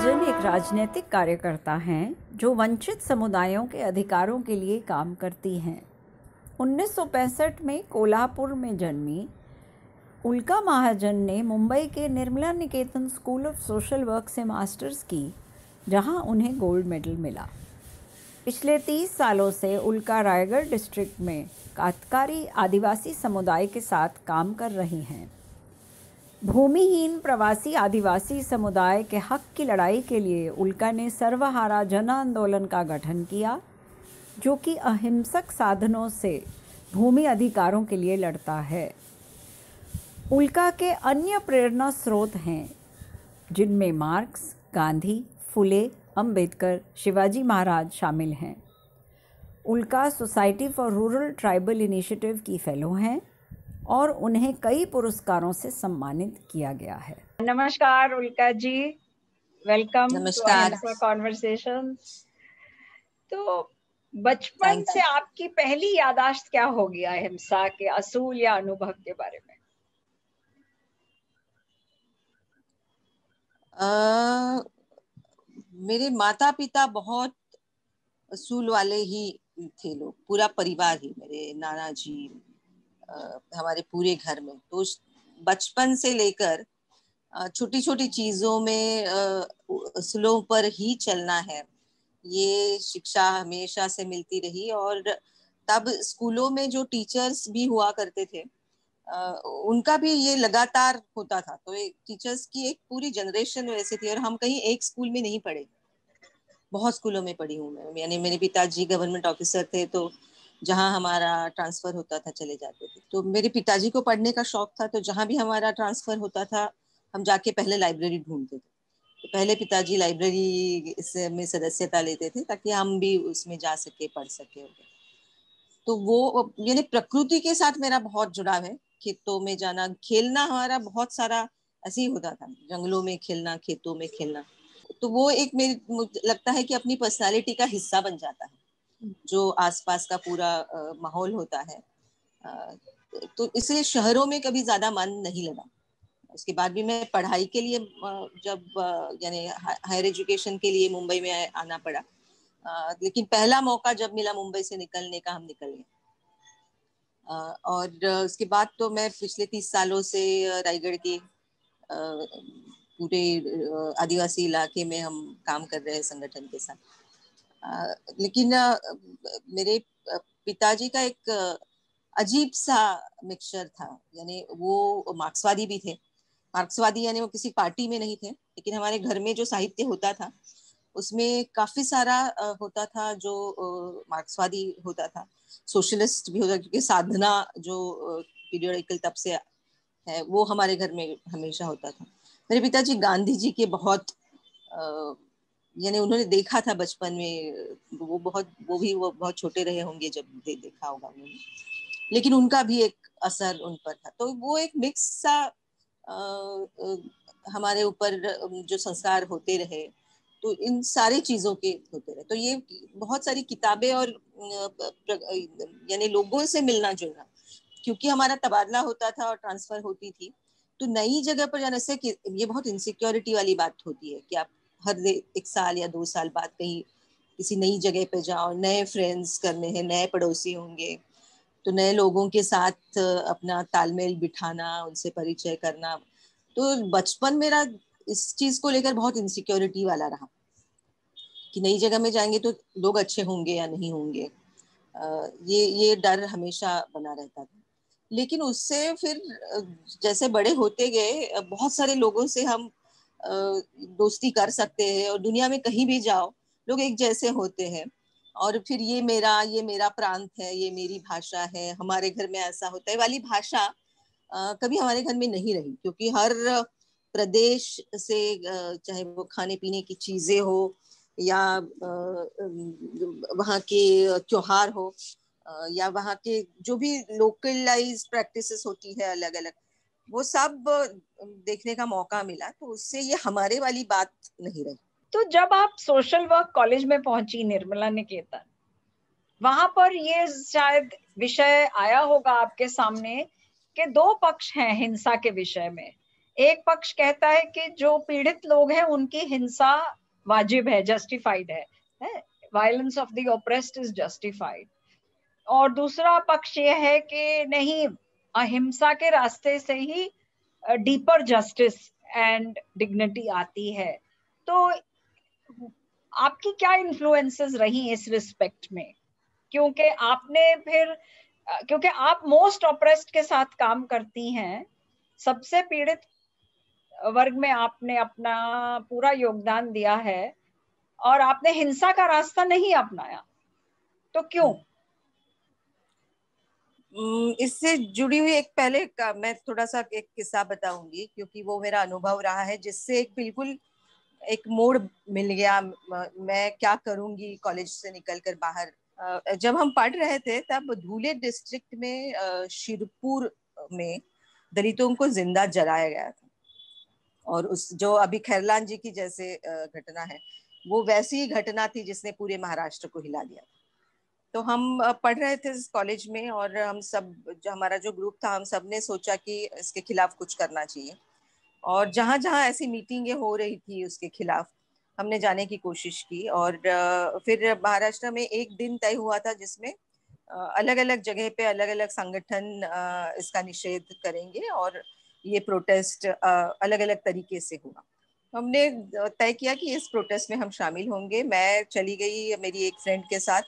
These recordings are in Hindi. महाजन एक राजनीतिक कार्यकर्ता हैं जो वंचित समुदायों के अधिकारों के लिए काम करती हैं। 1965 में कोल्हापुर में जन्मी उल्का महाजन ने मुंबई के Nirmala Niketan school of social work से मास्टर्स की, जहां उन्हें गोल्ड मेडल मिला। पिछले 30 सालों से उल्का रायगढ़ डिस्ट्रिक्ट में कातकरी आदिवासी समुदाय के साथ काम कर रही हैं। भूमिहीन प्रवासी आदिवासी समुदाय के हक की लड़ाई के लिए उल्का ने सर्वहारा जन आंदोलन का गठन किया, जो कि अहिंसक साधनों से भूमि अधिकारों के लिए लड़ता है। उल्का के अन्य प्रेरणा स्रोत हैं, जिनमें मार्क्स, गांधी, फुले, अंबेडकर, शिवाजी महाराज शामिल हैं। Ulka society for rural tribal initiative की फेलो हैं और उन्हें कई पुरस्कारों से सम्मानित किया गया है। नमस्कार उल्का जी, वेलकम टू कॉन्वर्सेशंस। तो बचपन से आपकी पहली यादाश्त क्या होगी अहिंसा के असूल या अनुभव के बारे में? मेरे माता पिता बहुत असूल वाले ही थे लोग, पूरा परिवार ही, मेरे नाना जी, हमारे पूरे घर में। तो बचपन से लेकर छोटी छोटी चीजों में असूलों पर ही चलना है, ये शिक्षा हमेशा से मिलती रही। और तब स्कूलों में जो टीचर्स भी हुआ करते थे उनका भी ये लगातार होता था। तो टीचर्स की एक पूरी जनरेशन वैसे थी और हम कहीं एक स्कूल में नहीं पढ़े, बहुत स्कूलों में पढ़ी हूँ मैं। यानी मेरे पिताजी गवर्नमेंट ऑफिसर थे, तो जहाँ हमारा ट्रांसफर होता था चले जाते थे। तो मेरे पिताजी को पढ़ने का शौक था, तो जहाँ भी हमारा ट्रांसफर होता था हम जाके पहले लाइब्रेरी ढूंढते थे। तो पहले पिताजी लाइब्रेरी में सदस्यता लेते थे ताकि हम भी उसमें जा सके, पढ़ सके। तो वो यानी प्रकृति के साथ मेरा बहुत जुड़ाव है। खेतों में जाना, खेलना, हमारा बहुत सारा ऐसे ही होता था, जंगलों में खेलना, खेतों में खेलना। तो वो एक मुझे लगता है कि अपनी पर्सनैलिटी का हिस्सा बन जाता है जो आसपास का पूरा माहौल होता है। तो इसलिए शहरों में कभी ज्यादा मन नहीं लगा। उसके बाद भी मैं पढ़ाई के लिए जब यानी हायर एजुकेशन के लिए मुंबई में आना पड़ा, लेकिन पहला मौका जब मिला मुंबई से निकलने का, हम निकल गए। और उसके बाद तो मैं पिछले 30 सालों से रायगढ़ के पूरे आदिवासी इलाके में हम काम कर रहे हैं संगठन के साथ। लेकिन मेरे पिताजी का एक अजीब सा मिक्सचर था, यानी वो मार्क्सवादी भी थे। मार्क्सवादी यानी वो किसी पार्टी में नहीं थे, लेकिन हमारे घर में जो साहित्य होता था उसमें काफी सारा होता था जो मार्क्सवादी होता था, सोशलिस्ट भी होता, क्योंकि साधना जो पीरियडिकल तब से है वो हमारे घर में हमेशा होता था। मेरे पिताजी गांधी जी के बहुत यानी उन्होंने देखा था बचपन में, वो भी बहुत छोटे रहे होंगे जब देखा होगा उन्होंने, लेकिन उनका भी एक असर उन पर था। तो वो एक मिक्स सा हमारे ऊपर जो संस्कार होते रहे, तो इन सारी चीजों के होते रहे। तो ये बहुत सारी किताबें और यानी लोगों से मिलना जुलना, क्योंकि हमारा तबादला होता था और ट्रांसफर होती थी, तो नई जगह पर जाने से ये बहुत इनसिक्योरिटी वाली बात होती है कि आप हर एक साल या 2 साल बाद कहीं किसी नई जगह पे जाओ, नए फ्रेंड्स करने हैं, नए पड़ोसी होंगे, तो नए लोगों के साथ अपना तालमेल बिठाना, उनसे परिचय करना। तो बचपन मेरा इस चीज को लेकर बहुत इनसिक्योरिटी वाला रहा कि नई जगह में जाएंगे तो लोग अच्छे होंगे या नहीं होंगे, ये डर हमेशा बना रहता था। लेकिन उससे फिर जैसे बड़े होते गए, बहुत सारे लोगों से हम दोस्ती कर सकते हैं और दुनिया में कहीं भी जाओ लोग एक जैसे होते हैं। और फिर ये मेरा प्रांत है, ये मेरी भाषा है, हमारे घर में ऐसा होता है वाली भाषा कभी हमारे घर में नहीं रही, क्योंकि हर प्रदेश से चाहे वो खाने पीने की चीजें हो या वहाँ के त्योहार हो या वहाँ के जो भी लोकलाइज प्रैक्टिसेस होती है अलग अलग, वो सब देखने का मौका मिला। तो उससे ये हमारे वाली बात नहीं रही। तो जब आप सोशल वर्क कॉलेज में पहुंची निर्मला निकेतन, वहां पर ये शायद विषय आया होगा आपके सामने कि दो पक्ष हैं हिंसा के विषय में, एक पक्ष कहता है कि जो पीड़ित लोग हैं उनकी हिंसा वाजिब है, जस्टिफाइड है, violence of the oppressed is justified, और दूसरा पक्ष ये है कि नहीं, अहिंसा के रास्ते से ही डीपर जस्टिस एंड डिग्निटी आती है। तो आपकी क्या इन्फ्लुएंसेस रही इस रिस्पेक्ट में, क्योंकि आपने फिर, क्योंकि आप मोस्ट ऑप्रेस्ड के साथ काम करती हैं, सबसे पीड़ित वर्ग में आपने अपना पूरा योगदान दिया है और आपने हिंसा का रास्ता नहीं अपनाया, तो क्यों? इससे जुड़ी हुई एक, पहले का मैं थोड़ा सा एक किस्सा बताऊंगी क्योंकि वो मेरा अनुभव रहा है जिससे एक बिल्कुल एक मोड़ मिल गया। मैं क्या करूंगी कॉलेज से निकलकर बाहर। जब हम पढ़ रहे थे तब धूले डिस्ट्रिक्ट में शिरपुर में दलितों को जिंदा जलाया गया था, और उस जो अभी खैरलांजी की जैसे घटना है वो वैसी ही घटना थी जिसने पूरे महाराष्ट्र को हिला दिया। तो हम पढ़ रहे थे इस कॉलेज में और हम सब, जो हमारा जो ग्रुप था, हम सब ने सोचा कि इसके खिलाफ कुछ करना चाहिए, और जहाँ जहाँ ऐसी मीटिंगें हो रही थी उसके खिलाफ हमने जाने की कोशिश की। और फिर महाराष्ट्र में एक दिन तय हुआ था जिसमें अलग अलग जगह पे अलग अलग संगठन इसका निषेध करेंगे, और ये प्रोटेस्ट अलग अलग तरीके से हुआ। हमने तय किया कि इस प्रोटेस्ट में हम शामिल होंगे। मैं चली गई मेरी एक फ्रेंड के साथ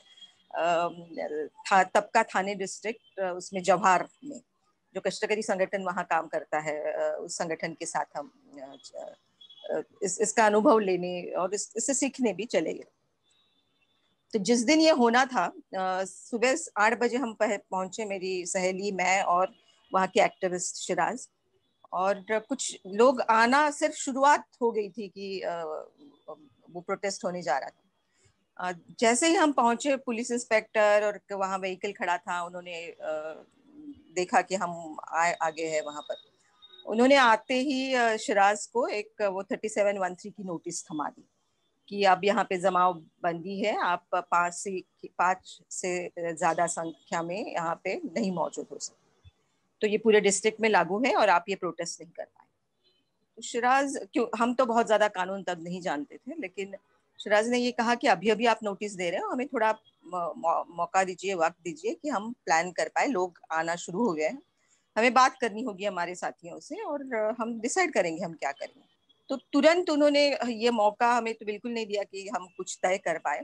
तब का थाने डिस्ट्रिक्ट, उसमें जवाहर में जो कश्तकारी संगठन वहाँ काम करता है, उस संगठन के साथ हम इसका अनुभव लेने और इससे सीखने भी चले गए। तो जिस दिन ये होना था, सुबह 8 बजे हम पहुंचे, मेरी सहेली, मैं और वहाँ के एक्टिविस्ट शिराज, और कुछ लोग आना सिर्फ शुरुआत हो गई थी कि वो प्रोटेस्ट होने जा रहा था। जैसे ही हम पहुंचे, पुलिस इंस्पेक्टर और वहाँ व्हीकल खड़ा था, उन्होंने देखा कि हम आगे हैं वहाँ पर। उन्होंने आते ही शिराज को एक वो 3713 की नोटिस थमा दी कि अब यहाँ पे जमाव बंदी है, आप 5 से ज़्यादा संख्या में यहाँ पे नहीं मौजूद हो सकते, तो ये पूरे डिस्ट्रिक्ट में लागू है और आप ये प्रोटेस्ट नहीं कर पाए। तो शिराज, क्यों हम तो बहुत ज़्यादा कानून तब नहीं जानते थे, लेकिन शिराज ने ये कहा कि अभी अभी आप नोटिस दे रहे हो, हमें थोड़ा मौका दीजिए, वक्त दीजिए कि हम प्लान कर पाए। लोग आना शुरू हो गए हैं, हमें बात करनी होगी हमारे साथियों से और हम डिसाइड करेंगे हम क्या करेंगे। तो तुरंत उन्होंने ये मौका हमें तो बिल्कुल नहीं दिया कि हम कुछ तय कर पाए।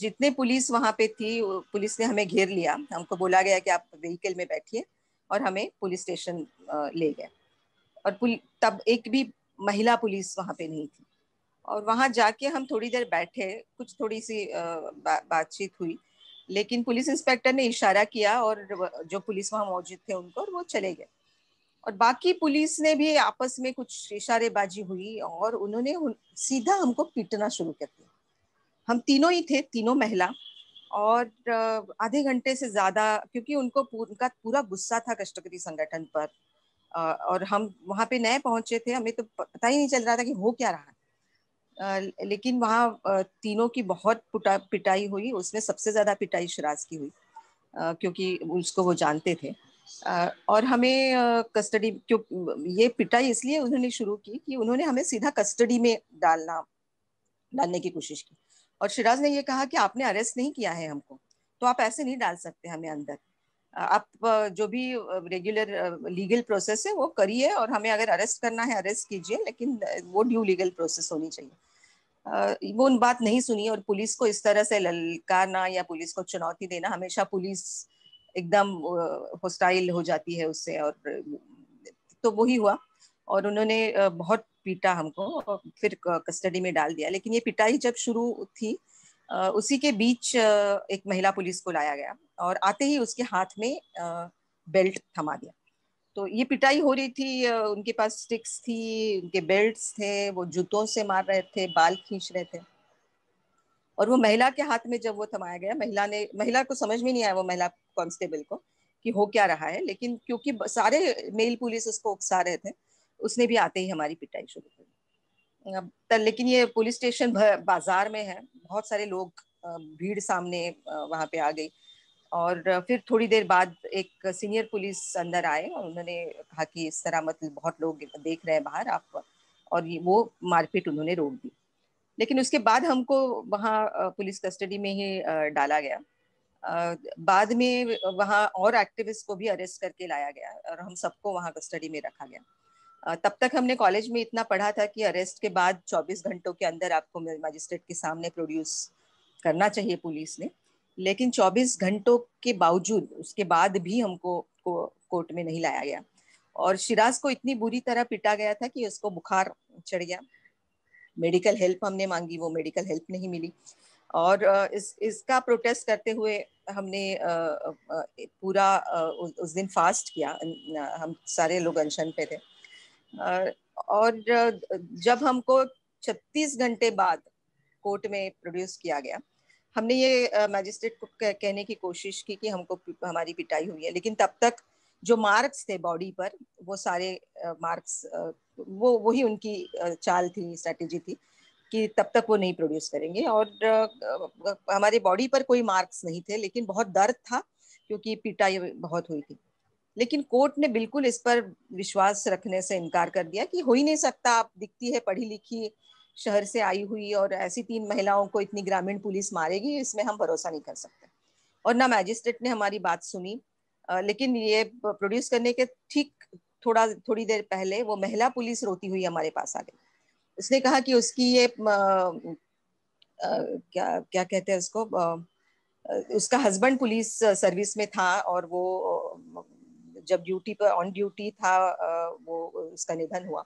जितने पुलिस वहाँ पे थी, पुलिस ने हमें घेर लिया, हमको बोला गया कि आप व्हीकल में बैठिए, और हमें पुलिस स्टेशन ले गए। और तब एक भी महिला पुलिस वहाँ पे नहीं थी, और वहाँ जाके हम थोड़ी देर बैठे, कुछ थोड़ी सी बातचीत हुई, लेकिन पुलिस इंस्पेक्टर ने इशारा किया और जो पुलिस वहाँ मौजूद थे उनको, और वो चले गए। और बाकी पुलिस ने भी आपस में कुछ इशारेबाजी हुई और उन्होंने सीधा हमको पीटना शुरू कर दिया। हम तीनों ही थे, तीनों महिला, और आधे घंटे से ज़्यादा, क्योंकि उनको उनका पूरा गुस्सा था कष्टकारी संगठन पर, और हम वहाँ पे नए पहुँचे थे, हमें तो पता ही नहीं चल रहा था कि हो क्या रहा है। लेकिन वहाँ तीनों की बहुत पिटाई हुई, उसमें सबसे ज़्यादा पिटाई शिराज की हुई, क्योंकि उसको वो जानते थे। और हमें कस्टडी, क्यों ये पिटाई इसलिए उन्होंने शुरू की कि उन्होंने हमें सीधा कस्टडी में डालने की कोशिश की, और शिराज ने ये कहा कि आपने अरेस्ट नहीं किया है हमको, तो आप ऐसे नहीं डाल सकते हमें अंदर, आप जो भी रेगुलर लीगल प्रोसेस है वो करिए, और हमें अगर अरेस्ट करना है अरेस्ट कीजिए, लेकिन वो ड्यू लीगल प्रोसेस होनी चाहिए। वो उन बात नहीं सुनी, और पुलिस को इस तरह से ललकारना या पुलिस को चुनौती देना, हमेशा पुलिस एकदम होस्टाइल हो जाती है उससे, और तो वही हुआ। और उन्होंने बहुत पीटा हमको और फिर कस्टडी में डाल दिया। लेकिन ये पिटाई जब शुरू थी, उसी के बीच एक महिला पुलिस को लाया गया, और आते ही उसके हाथ में बेल्ट थमा दिया। तो ये पिटाई हो रही थी, उनके पास स्टिक्स थी, उनके बेल्ट्स थे, वो जूतों से मार रहे थे, बाल खींच रहे थे। और वो महिला के हाथ में जब वो थमाया गया, महिला को समझ में नहीं आया, वो महिला कांस्टेबल को, कि हो क्या रहा है, लेकिन क्योंकि सारे मेल पुलिस उसको उकसा रहे थे, उसने भी आते ही हमारी पिटाई शुरू कर दी। लेकिन ये पुलिस स्टेशन बाजार में है, बहुत सारे लोग, भीड़ सामने वहाँ पे आ गई, और फिर थोड़ी देर बाद एक सीनियर पुलिस अंदर आए और उन्होंने कहा कि इस तरह मतलब बहुत लोग देख रहे हैं बाहर आप, और वो मारपीट उन्होंने रोक दी। लेकिन उसके बाद हमको वहाँ पुलिस कस्टडी में ही डाला गया। बाद में वहाँ और एक्टिविस्ट को भी अरेस्ट करके लाया गया और हम सबको वहाँ कस्टडी में रखा गया। तब तक हमने कॉलेज में इतना पढ़ा था कि अरेस्ट के बाद 24 घंटों के अंदर आपको मजिस्ट्रेट के सामने प्रोड्यूस करना चाहिए पुलिस ने, लेकिन 24 घंटों के बावजूद उसके बाद भी हमको कोर्ट में नहीं लाया गया। और शिराज को इतनी बुरी तरह पीटा गया था कि उसको बुखार चढ़ गया। मेडिकल हेल्प हमने मांगी, वो मेडिकल हेल्प नहीं मिली। और इसका प्रोटेस्ट करते हुए हमने पूरा उस दिन फास्ट किया, हम सारे लोग अनशन पे थे। और जब हमको 36 घंटे बाद कोर्ट में प्रोड्यूस किया गया, हमने ये मैजिस्ट्रेट को कहने की कोशिश की कि हमको हमारी पिटाई हुई है, लेकिन तब तक जो मार्क्स थे बॉडी पर वो सारे मार्क्स, वो वही उनकी चाल थी, स्ट्रैटेजी थी कि तब तक वो नहीं प्रोड्यूस करेंगे। और हमारे बॉडी पर कोई मार्क्स नहीं थे, लेकिन बहुत दर्द था क्योंकि पिटाई बहुत हुई थी। लेकिन कोर्ट ने बिल्कुल इस पर विश्वास रखने से इनकार कर दिया कि हो ही नहीं सकता, आप दिखती है पढ़ी लिखी शहर से आई हुई और ऐसी 3 महिलाओं को इतनी ग्रामीण पुलिस मारेगी, इसमें हम भरोसा नहीं कर सकते। और ना मैजिस्ट्रेट ने हमारी बात सुनी। लेकिन ये प्रोड्यूस करने के ठीक थोड़ी देर पहले वो महिला पुलिस रोती हुई हमारे पास आ गई। उसने कहा कि उसकी ये क्या कहते हैं उसको, उसका हस्बैंड पुलिस सर्विस में था और वो जब ड्यूटी पर ऑन ड्यूटी था वो उसका निधन हुआ,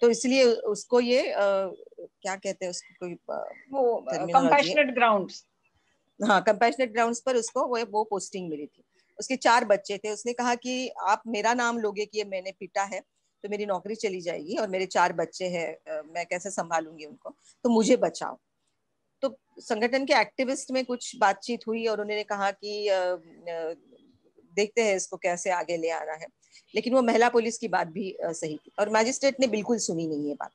तो इसलिए उसको ये क्या कहते हैं उसको, कोई कंपैशनेट ग्राउंड्स, हाँ कंपैशनेट ग्राउंड्स पर उसको वो पोस्टिंग मिली थी। उसके 4 बच्चे थे। उसने कहा कि आप मेरा नाम लोगे कि ये मैंने पीटा है तो मेरी नौकरी चली जाएगी और मेरे 4 बच्चे हैं, मैं कैसे संभालूंगी उनको, तो मुझे बचाओ। तो संगठन के एक्टिविस्ट में कुछ बातचीत हुई और उन्होंने कहा कि देखते हैं इसको कैसे आगे ले आना है। लेकिन वो महिला पुलिस की बात भी सही थी और मैजिस्ट्रेट ने बिल्कुल सुनी नहीं ये बात।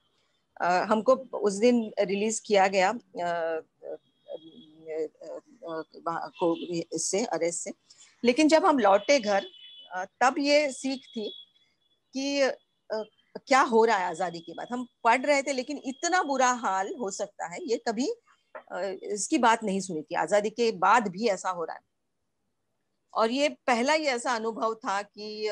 हमको उस दिन रिलीज किया गया इससे अरेस्ट से। लेकिन जब हम लौटे घर तब ये सीख थी कि क्या हो रहा है आजादी के बाद। हम पढ़ रहे थे लेकिन इतना बुरा हाल हो सकता है ये कभी इसकी बात नहीं सुनी थी, आजादी के बाद भी ऐसा हो रहा है। और ये पहला ही ऐसा अनुभव था कि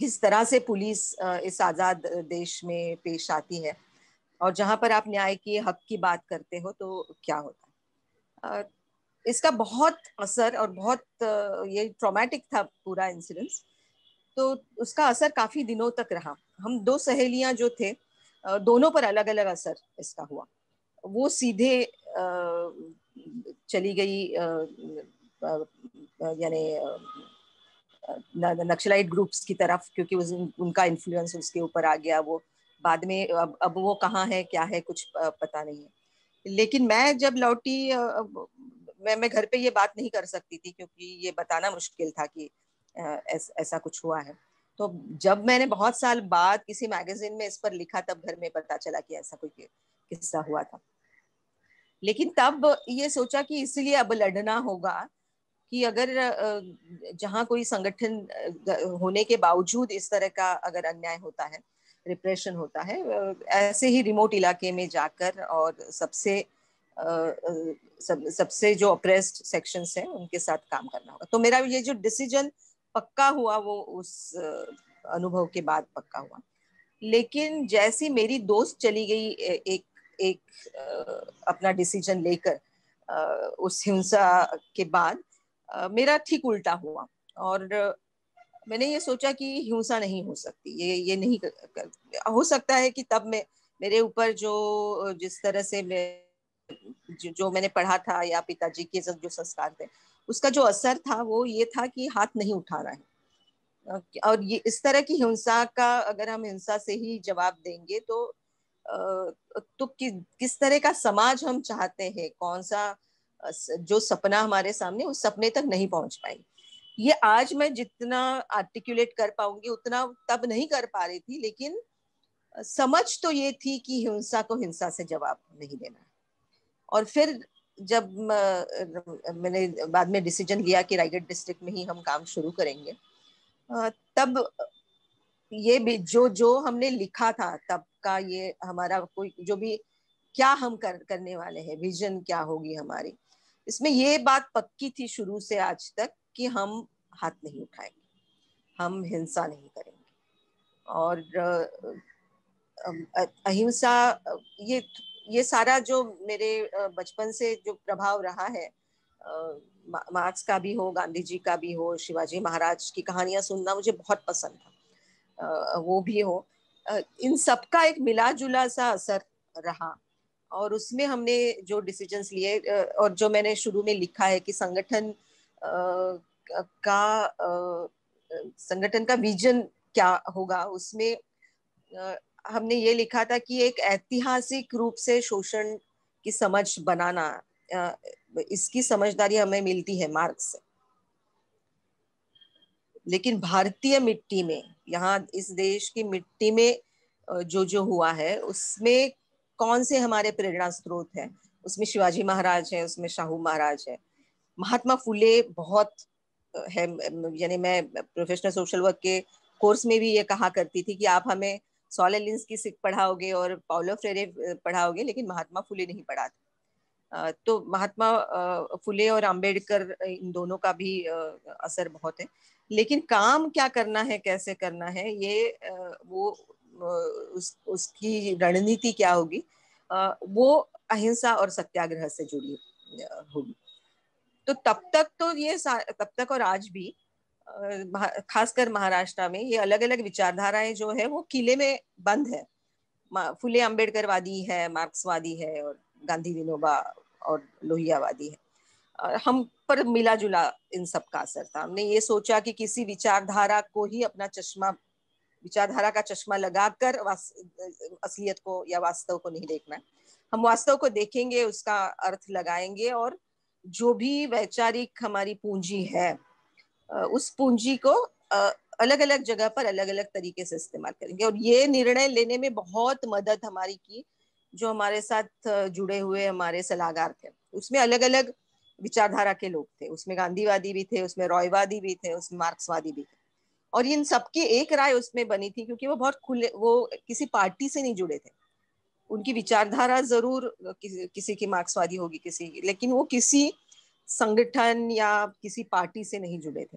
किस तरह से पुलिस इस आजाद देश में पेश आती है और जहां पर आप न्याय के हक की बात करते हो तो क्या होता है। इसका बहुत असर और बहुत ये ट्रॉमेटिक था पूरा इंसिडेंस, तो उसका असर काफ़ी दिनों तक रहा। हम 2 सहेलियां जो थे दोनों पर अलग अलग असर इसका हुआ। वो सीधे चली गई यानी नक्सलाइट ग्रुप्स की तरफ, क्योंकि उनका इन्फ्लुएंस उसके ऊपर आ गया। वो बाद में अब वो कहाँ है क्या है कुछ पता नहीं है। लेकिन मैं जब लौटी मैं घर पे ये बात नहीं कर सकती थी क्योंकि ये बताना मुश्किल था कि ऐसा कुछ हुआ है। तो जब मैंने बहुत साल बाद किसी मैगजीन में इस पर लिखा तब घर में पता चला कि ऐसा कोई किस्सा हुआ था। लेकिन तब ये सोचा कि इसलिए अब लड़ना होगा कि अगर जहाँ कोई संगठन होने के बावजूद इस तरह का अगर अन्याय होता है, रिप्रेशन होता है, ऐसे ही रिमोट इलाके में जाकर और सबसे जो ऑप्रेस्ड सेक्शंस हैं उनके साथ काम करना होगा। तो मेरा ये जो डिसीजन पक्का हुआ वो उस अनुभव के बाद पक्का हुआ। लेकिन जैसी मेरी दोस्त चली गई एक अपना डिसीजन लेकर उस हिंसा के बाद, मेरा ठीक उल्टा हुआ। और मैंने ये सोचा कि हिंसा नहीं हो सकती, ये नहीं हो सकता है कि तब मैं मेरे ऊपर जो जिस तरह से जो मैंने पढ़ा था या पिताजी के जो संस्कार थे उसका जो असर था वो ये था कि हाथ नहीं उठाना है। और ये इस तरह की हिंसा का अगर हम हिंसा से ही जवाब देंगे तो किस तरह का समाज हम चाहते हैं, कौन सा जो सपना हमारे सामने उस सपने तक नहीं पहुंच पाएंगे। ये आज मैं जितना आर्टिकुलेट कर पाऊंगी उतना तब नहीं कर पा रही थी, लेकिन समझ तो ये थी कि हिंसा को हिंसा से जवाब नहीं देना। और फिर जब मैंने बाद में डिसीजन लिया कि रायगढ़ डिस्ट्रिक्ट में ही हम काम शुरू करेंगे, तब ये जो हमने लिखा था तब का ये हमारा कोई जो भी क्या हम करने वाले हैं, विजन क्या होगी हमारी, इसमें ये बात पक्की थी शुरू से आज तक कि हम हाथ नहीं उठाएंगे, हम हिंसा नहीं करेंगे। और अहिंसा ये सारा जो मेरे बचपन से जो प्रभाव रहा है, मार्क्स का भी हो, गांधी जी का भी हो, शिवाजी महाराज की कहानियां सुनना मुझे बहुत पसंद था, वो भी हो, इन सब का एक मिला जुला सा असर रहा। और उसमें हमने जो डिसीजंस लिए और जो मैंने शुरू में लिखा है कि संगठन का विजन क्या होगा, उसमें हमने ये लिखा था कि एक ऐतिहासिक रूप से शोषण की समझ बनाना, इसकी समझदारी हमें मिलती है मार्क्स से, लेकिन भारतीय मिट्टी में, यहाँ इस देश की मिट्टी में जो हुआ है उसमें कौन से हमारे प्रेरणा स्रोत हैं। उसमें शिवाजी महाराज है, उसमें शाहू महाराज है, महात्मा फुले बहुत है। यानी मैं प्रोफेशनल सोशल वर्क के कोर्स में भी ये कहा करती थी कि आप हमें सॉलेलिंस की सिख पढ़ाओगे और पाउलो फ्रेरे पढ़ाओगे, लेकिन महात्मा फुले नहीं पढ़ाते। तो महात्मा फुले और अंबेडकर, इन दोनों का भी असर बहुत है, लेकिन काम क्या करना है, कैसे करना है, ये वो उसकी रणनीति क्या होगी, वो अहिंसा और सत्याग्रह से जुड़ी होगी। तो तब तक और आज भी खासकर महाराष्ट्र में ये अलग अलग विचारधाराएं जो है वो किले में बंद है। फुले अंबेडकरवादी है, मार्क्सवादी है, और गांधी विनोबा और लोहियावादी है। और हम पर मिला जुला इन सब का असर था। हमने ये सोचा कि किसी विचारधारा को ही अपना विचारधारा का चश्मा लगाकर असलियत को या वास्तव को नहीं देखना है, हम वास्तव को देखेंगे, उसका अर्थ लगाएंगे, और जो भी वैचारिक हमारी पूंजी है उस पूंजी को अलग अलग जगह पर अलग अलग तरीके से इस्तेमाल करेंगे। और ये निर्णय लेने में बहुत मदद हमारी की जो हमारे साथ जुड़े हुए हमारे सलाहकार थे। उसमें अलग अलग विचारधारा के लोग थे, उसमें गांधीवादी भी थे, उसमें रॉयवादी भी थे, उसमें मार्क्सवादी भी थे, और इन सबकी एक राय उसमें बनी थी, क्योंकि वो बहुत खुले, वो किसी पार्टी से नहीं जुड़े थे। उनकी विचारधारा जरूर किसी की मार्क्सवादी होगी, लेकिन वो किसी संगठन या किसी पार्टी से नहीं जुड़े थे।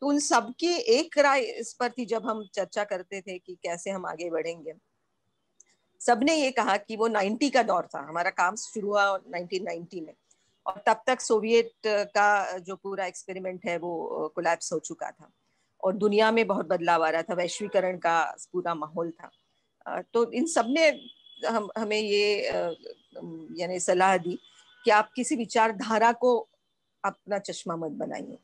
तो उन सबकी एक राय इस पर थी। जब हम चर्चा करते थे कि कैसे हम आगे बढ़ेंगे, सबने ये कहा कि वो 90 का दौर था, हमारा काम शुरू हुआ 1990 में, और तब तक सोवियत का जो पूरा एक्सपेरिमेंट है वो कोलैप्स हो चुका था, और दुनिया में बहुत बदलाव आ रहा था, वैश्वीकरण का पूरा माहौल था। तो इन सब ने हमें ये यानी सलाह दी कि आप किसी विचारधारा को अपना चश्मा मत बनाइए,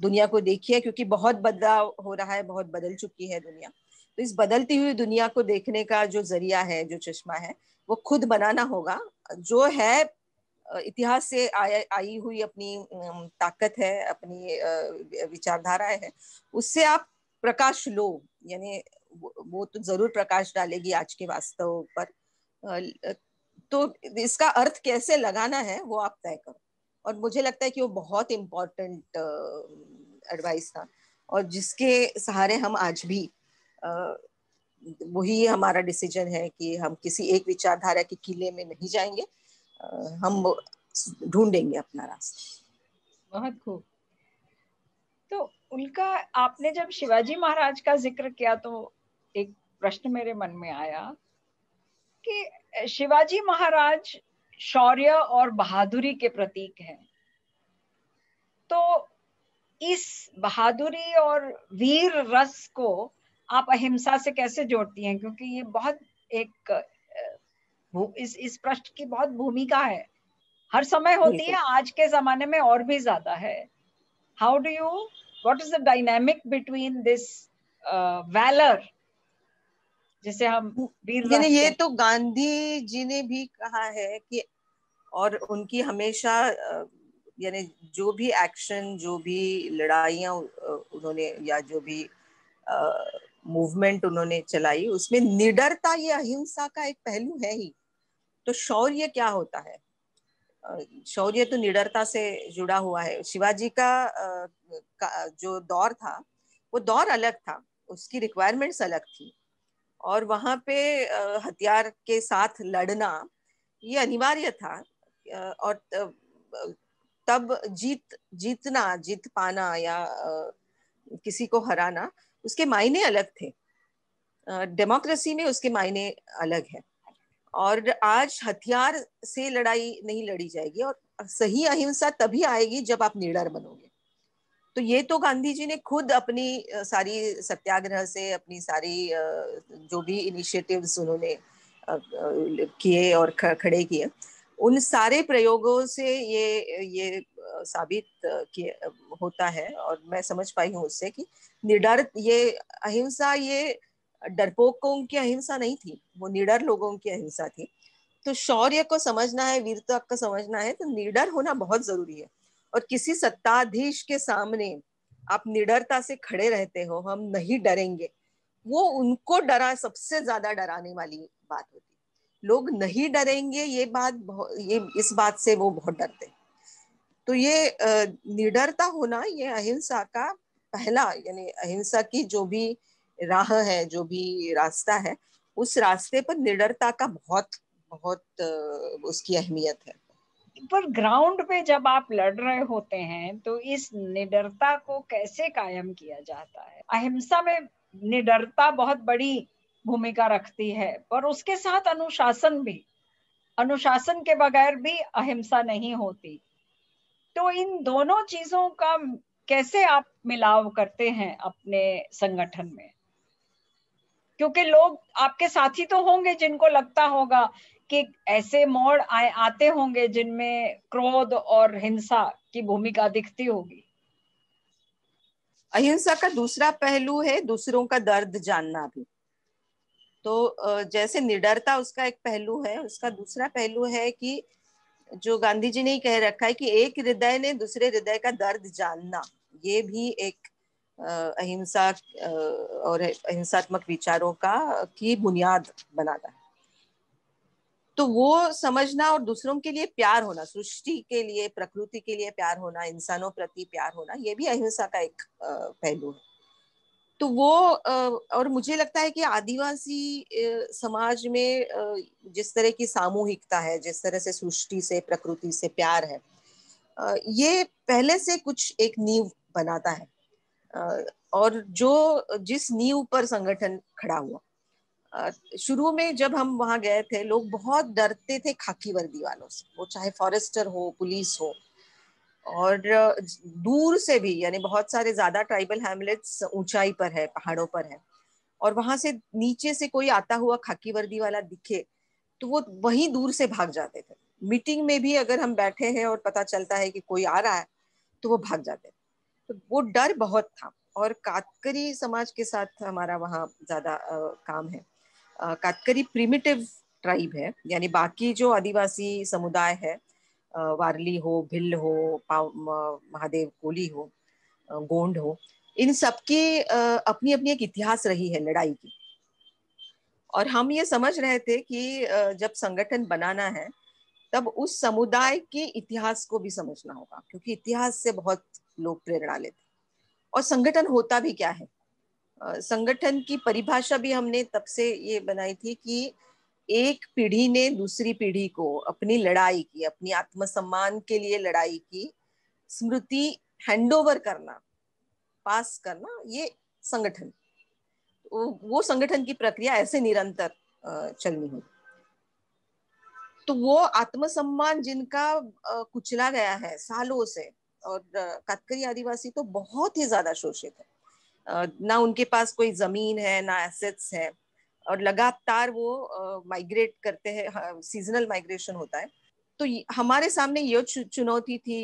दुनिया को देखिए, क्योंकि बहुत बदलाव हो रहा है, बहुत बदल चुकी है दुनिया। तो इस बदलती हुई दुनिया को देखने का जो जरिया है, जो चश्मा है, वो खुद बनाना होगा। जो है इतिहास से आई हुई अपनी ताकत है, अपनी विचारधारा है, उससे आप प्रकाश लो। यानी वो तो जरूर प्रकाश डालेगी आज के वास्तव पर, तो इसका अर्थ कैसे लगाना है वो आप तय करो। और मुझे लगता है कि वो बहुत इम्पोर्टेंट एडवाइस था, और जिसके सहारे हम आज भी वही हमारा डिसीजन है कि हम किसी एक विचारधारा के किले में नहीं जाएंगे, हम ढूंढेंगे अपना रास्ता। बहुत खूब। तो उनका आपने जब शिवाजी महाराज का जिक्र किया तो एक प्रश्न मेरे मन में आया कि शिवाजी महाराज शौर्य और बहादुरी के प्रतीक हैं, तो इस बहादुरी और वीर रस को आप अहिंसा से कैसे जोड़ती हैं, क्योंकि ये बहुत इस पृष्ठ की बहुत भूमिका है, हर समय होती है, आज के जमाने में और भी ज्यादा है। What is the dynamic between this valour, जैसे हम वीर, ये तो गांधी जी ने भी कहा है कि, और उनकी हमेशा यानी जो भी एक्शन, जो भी लड़ाइयाँ उन्होंने या जो भी मूवमेंट उन्होंने चलाई, उसमें निडरता, ये अहिंसा का एक पहलू है ही। तो शौर्य क्या होता है, शौर्य तो निडरता से जुड़ा हुआ है। शिवाजी का जो दौर था वो दौर अलग था, उसकी रिक्वायरमेंट्स अलग थी और वहाँ पे हथियार के साथ लड़ना ये अनिवार्य था और तब जीत पाना या किसी को हराना उसके मायने अलग थे। डेमोक्रेसी में उसके मायने अलग है और आज हथियार से लड़ाई नहीं लड़ी जाएगी और सही अहिंसा तभी आएगी जब आप निडर बनोगे। तो ये तो गांधी जी ने खुद अपनी सारी सत्याग्रह से, अपनी सारी जो भी इनिशिएटिव्स उन्होंने किए और खड़े किए, उन सारे प्रयोगों से ये साबित होता है और मैं समझ पाई हूँ उससे कि निडर ये अहिंसा, ये डरपोकों की अहिंसा नहीं थी, वो निडर लोगों की अहिंसा थी। तो शौर्य को समझना है, वीरता को समझना है तो निडर होना बहुत जरूरी है और किसी सत्ताधीश के सामने आप निडरता से खड़े रहते हो, हम नहीं डरेंगे, वो उनको सबसे ज्यादा डराने वाली बात होती। लोग नहीं डरेंगे ये बात, ये इस बात से वो बहुत डरते। तो ये निडरता होना ये अहिंसा का पहला, यानी अहिंसा की जो भी राह है, जो भी रास्ता है, उस रास्ते पर निडरता का बहुत बहुत उसकी अहमियत है। पर ग्राउंड पे जब आप लड़ रहे होते हैं तो इस निडरता को कैसे कायम किया जाता है? अहिंसा में निडरता बहुत बड़ी भूमिका रखती है पर उसके साथ अनुशासन भी, अनुशासन के बगैर भी अहिंसा नहीं होती। तो इन दोनों चीजों का कैसे आप मिलाव करते हैं अपने संगठन में? क्योंकि लोग आपके साथी तो होंगे जिनको लगता होगा कि ऐसे मोड़ आते होंगे जिनमें क्रोध और हिंसा की भूमिका दिखती होगी। अहिंसा का दूसरा पहलू है दूसरों का दर्द जानना भी। तो जैसे निडरता उसका एक पहलू है, उसका दूसरा पहलू है कि जो गांधी जी ने कह रखा है कि एक हृदय ने दूसरे हृदय का दर्द जानना, ये भी एक अहिंसा और अहिंसात्मक विचारों की बुनियाद बनाता है। तो वो समझना और दूसरों के लिए प्यार होना, सृष्टि के लिए, प्रकृति के लिए प्यार होना, इंसानों प्रति प्यार होना, ये भी अहिंसा का एक पहलू है। तो वो और मुझे लगता है कि आदिवासी समाज में जिस तरह की सामूहिकता है, जिस तरह से सृष्टि से, प्रकृति से प्यार है, ये पहले से कुछ एक नींव बनाता है और जिस नींव पर संगठन खड़ा हुआ। शुरू में जब हम वहाँ गए थे लोग बहुत डरते थे खाकी वर्दी वालों से, वो चाहे फॉरेस्टर हो, पुलिस हो, और दूर से भी, यानी बहुत सारे ज्यादा ट्राइबल हैमलेट्स ऊंचाई पर है, पहाड़ों पर है, और वहां से नीचे से कोई आता हुआ खाकी वर्दी वाला दिखे तो वो वहीं दूर से भाग जाते थे। मीटिंग में भी अगर हम बैठे हैं और पता चलता है कि कोई आ रहा है तो वो भाग जाते थे। तो वो डर बहुत था। और कातकरी समाज के साथ हमारा वहाँ ज्यादा काम है। कातकरी प्रिमिटिव ट्राइब है, यानी बाकी जो आदिवासी समुदाय है, वारली हो, भिल हो, महादेव कोली हो, गोंड हो, इन सबकी अपनी अपनी एक इतिहास रही है लड़ाई की। और हम ये समझ रहे थे कि जब संगठन बनाना है तब उस समुदाय के इतिहास को भी समझना होगा, क्योंकि इतिहास से बहुत लोग प्रेरणा लेते। और संगठन होता भी क्या है, संगठन की परिभाषा भी हमने तब से ये बनाई थी कि एक पीढ़ी ने दूसरी पीढ़ी को अपनी लड़ाई की, अपनी आत्मसम्मान के लिए लड़ाई की स्मृति हैंडओवर करना, पास करना, ये संगठन, वो संगठन की प्रक्रिया ऐसे निरंतर चलनी होगी। तो वो आत्मसम्मान जिनका कुचला गया है सालों से, और कातकरी आदिवासी तो बहुत ही ज्यादा शोषित है, ना उनके पास कोई जमीन है, ना एसेट्स है, और लगातार वो माइग्रेट करते हैं, सीजनल माइग्रेशन होता है। तो हमारे सामने ये चुनौती थी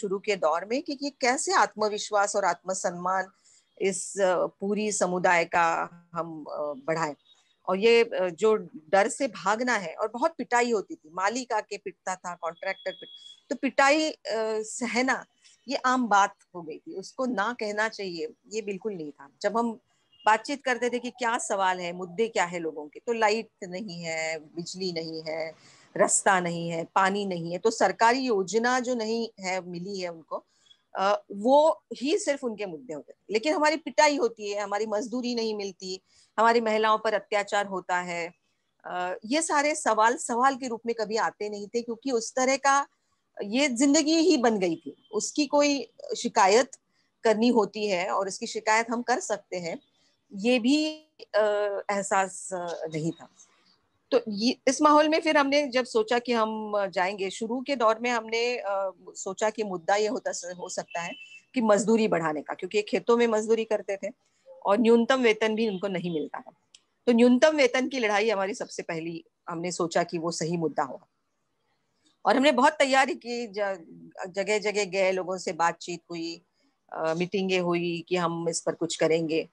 शुरू के दौर में कि ये कैसे आत्मविश्वास और आत्मसम्मान इस पूरी समुदाय का हम बढ़ाएं। और ये जो डर से भागना है, और बहुत पिटाई होती थी, मालिक आके पिटता था, कॉन्ट्रैक्टर तो पिटाई सहना ये आम बात हो गई थी। उसको ना कहना चाहिए ये बिल्कुल नहीं था। जब हम बातचीत करते थे कि क्या सवाल है, मुद्दे क्या है लोगों के, तो लाइट नहीं है, बिजली नहीं है, रास्ता नहीं है, पानी नहीं है, तो सरकारी योजना जो नहीं है मिली है उनको, वो ही सिर्फ उनके मुद्दे होते हैं। लेकिन हमारी पिटाई होती है, हमारी मजदूरी नहीं मिलती, हमारी महिलाओं पर अत्याचार होता है, ये सारे सवाल सवाल के रूप में कभी आते नहीं थे, क्योंकि उस तरह का ये जिंदगी ही बन गई थी। उसकी कोई शिकायत करनी होती है और इसकी शिकायत हम कर सकते हैं, ये भी एहसास नहीं था। तो इस माहौल में फिर हमने जब सोचा कि हम जाएंगे, शुरू के दौर में हमने सोचा कि मुद्दा ये हो सकता है कि मजदूरी बढ़ाने का, क्योंकि खेतों में मजदूरी करते थे और न्यूनतम वेतन भी उनको नहीं मिलता था। तो न्यूनतम वेतन की लड़ाई हमारी सबसे पहली, हमने सोचा कि वो सही मुद्दा होगा। और हमने बहुत तैयारी की, जगह जगह गए, लोगों से बातचीत हुई, मीटिंगें हुई कि हम इस पर कुछ करेंगे।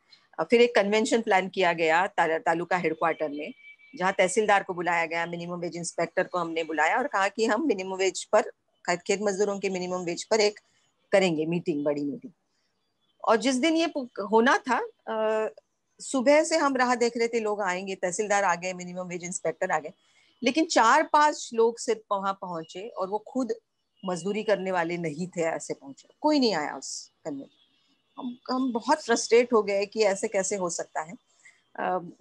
फिर एक कन्वेंशन प्लान किया गया तालुका हेडक्वार्टर में, जहाँ तहसीलदार को बुलाया गया, मिनिमम वेज इंस्पेक्टर को हमने बुलाया और कहा कि हम मिनिमम वेज पर, खेत मजदूरों के मिनिमम वेज पर एक करेंगे मीटिंग, बड़ी मीटिंग। और जिस दिन ये होना था, सुबह से हम राह देख रहे थे, लोग आएंगे, तहसीलदार आ गए, मिनिमम वेज इंस्पेक्टर आ गए, लेकिन 4-5 लोग सिर्फ वहां पहुंचे और वो खुद मजदूरी करने वाले नहीं थे, ऐसे पहुंचे, कोई नहीं आया उस कन्वेंशन। हम बहुत फ्रस्ट्रेट हो गए कि ऐसे कैसे हो सकता है,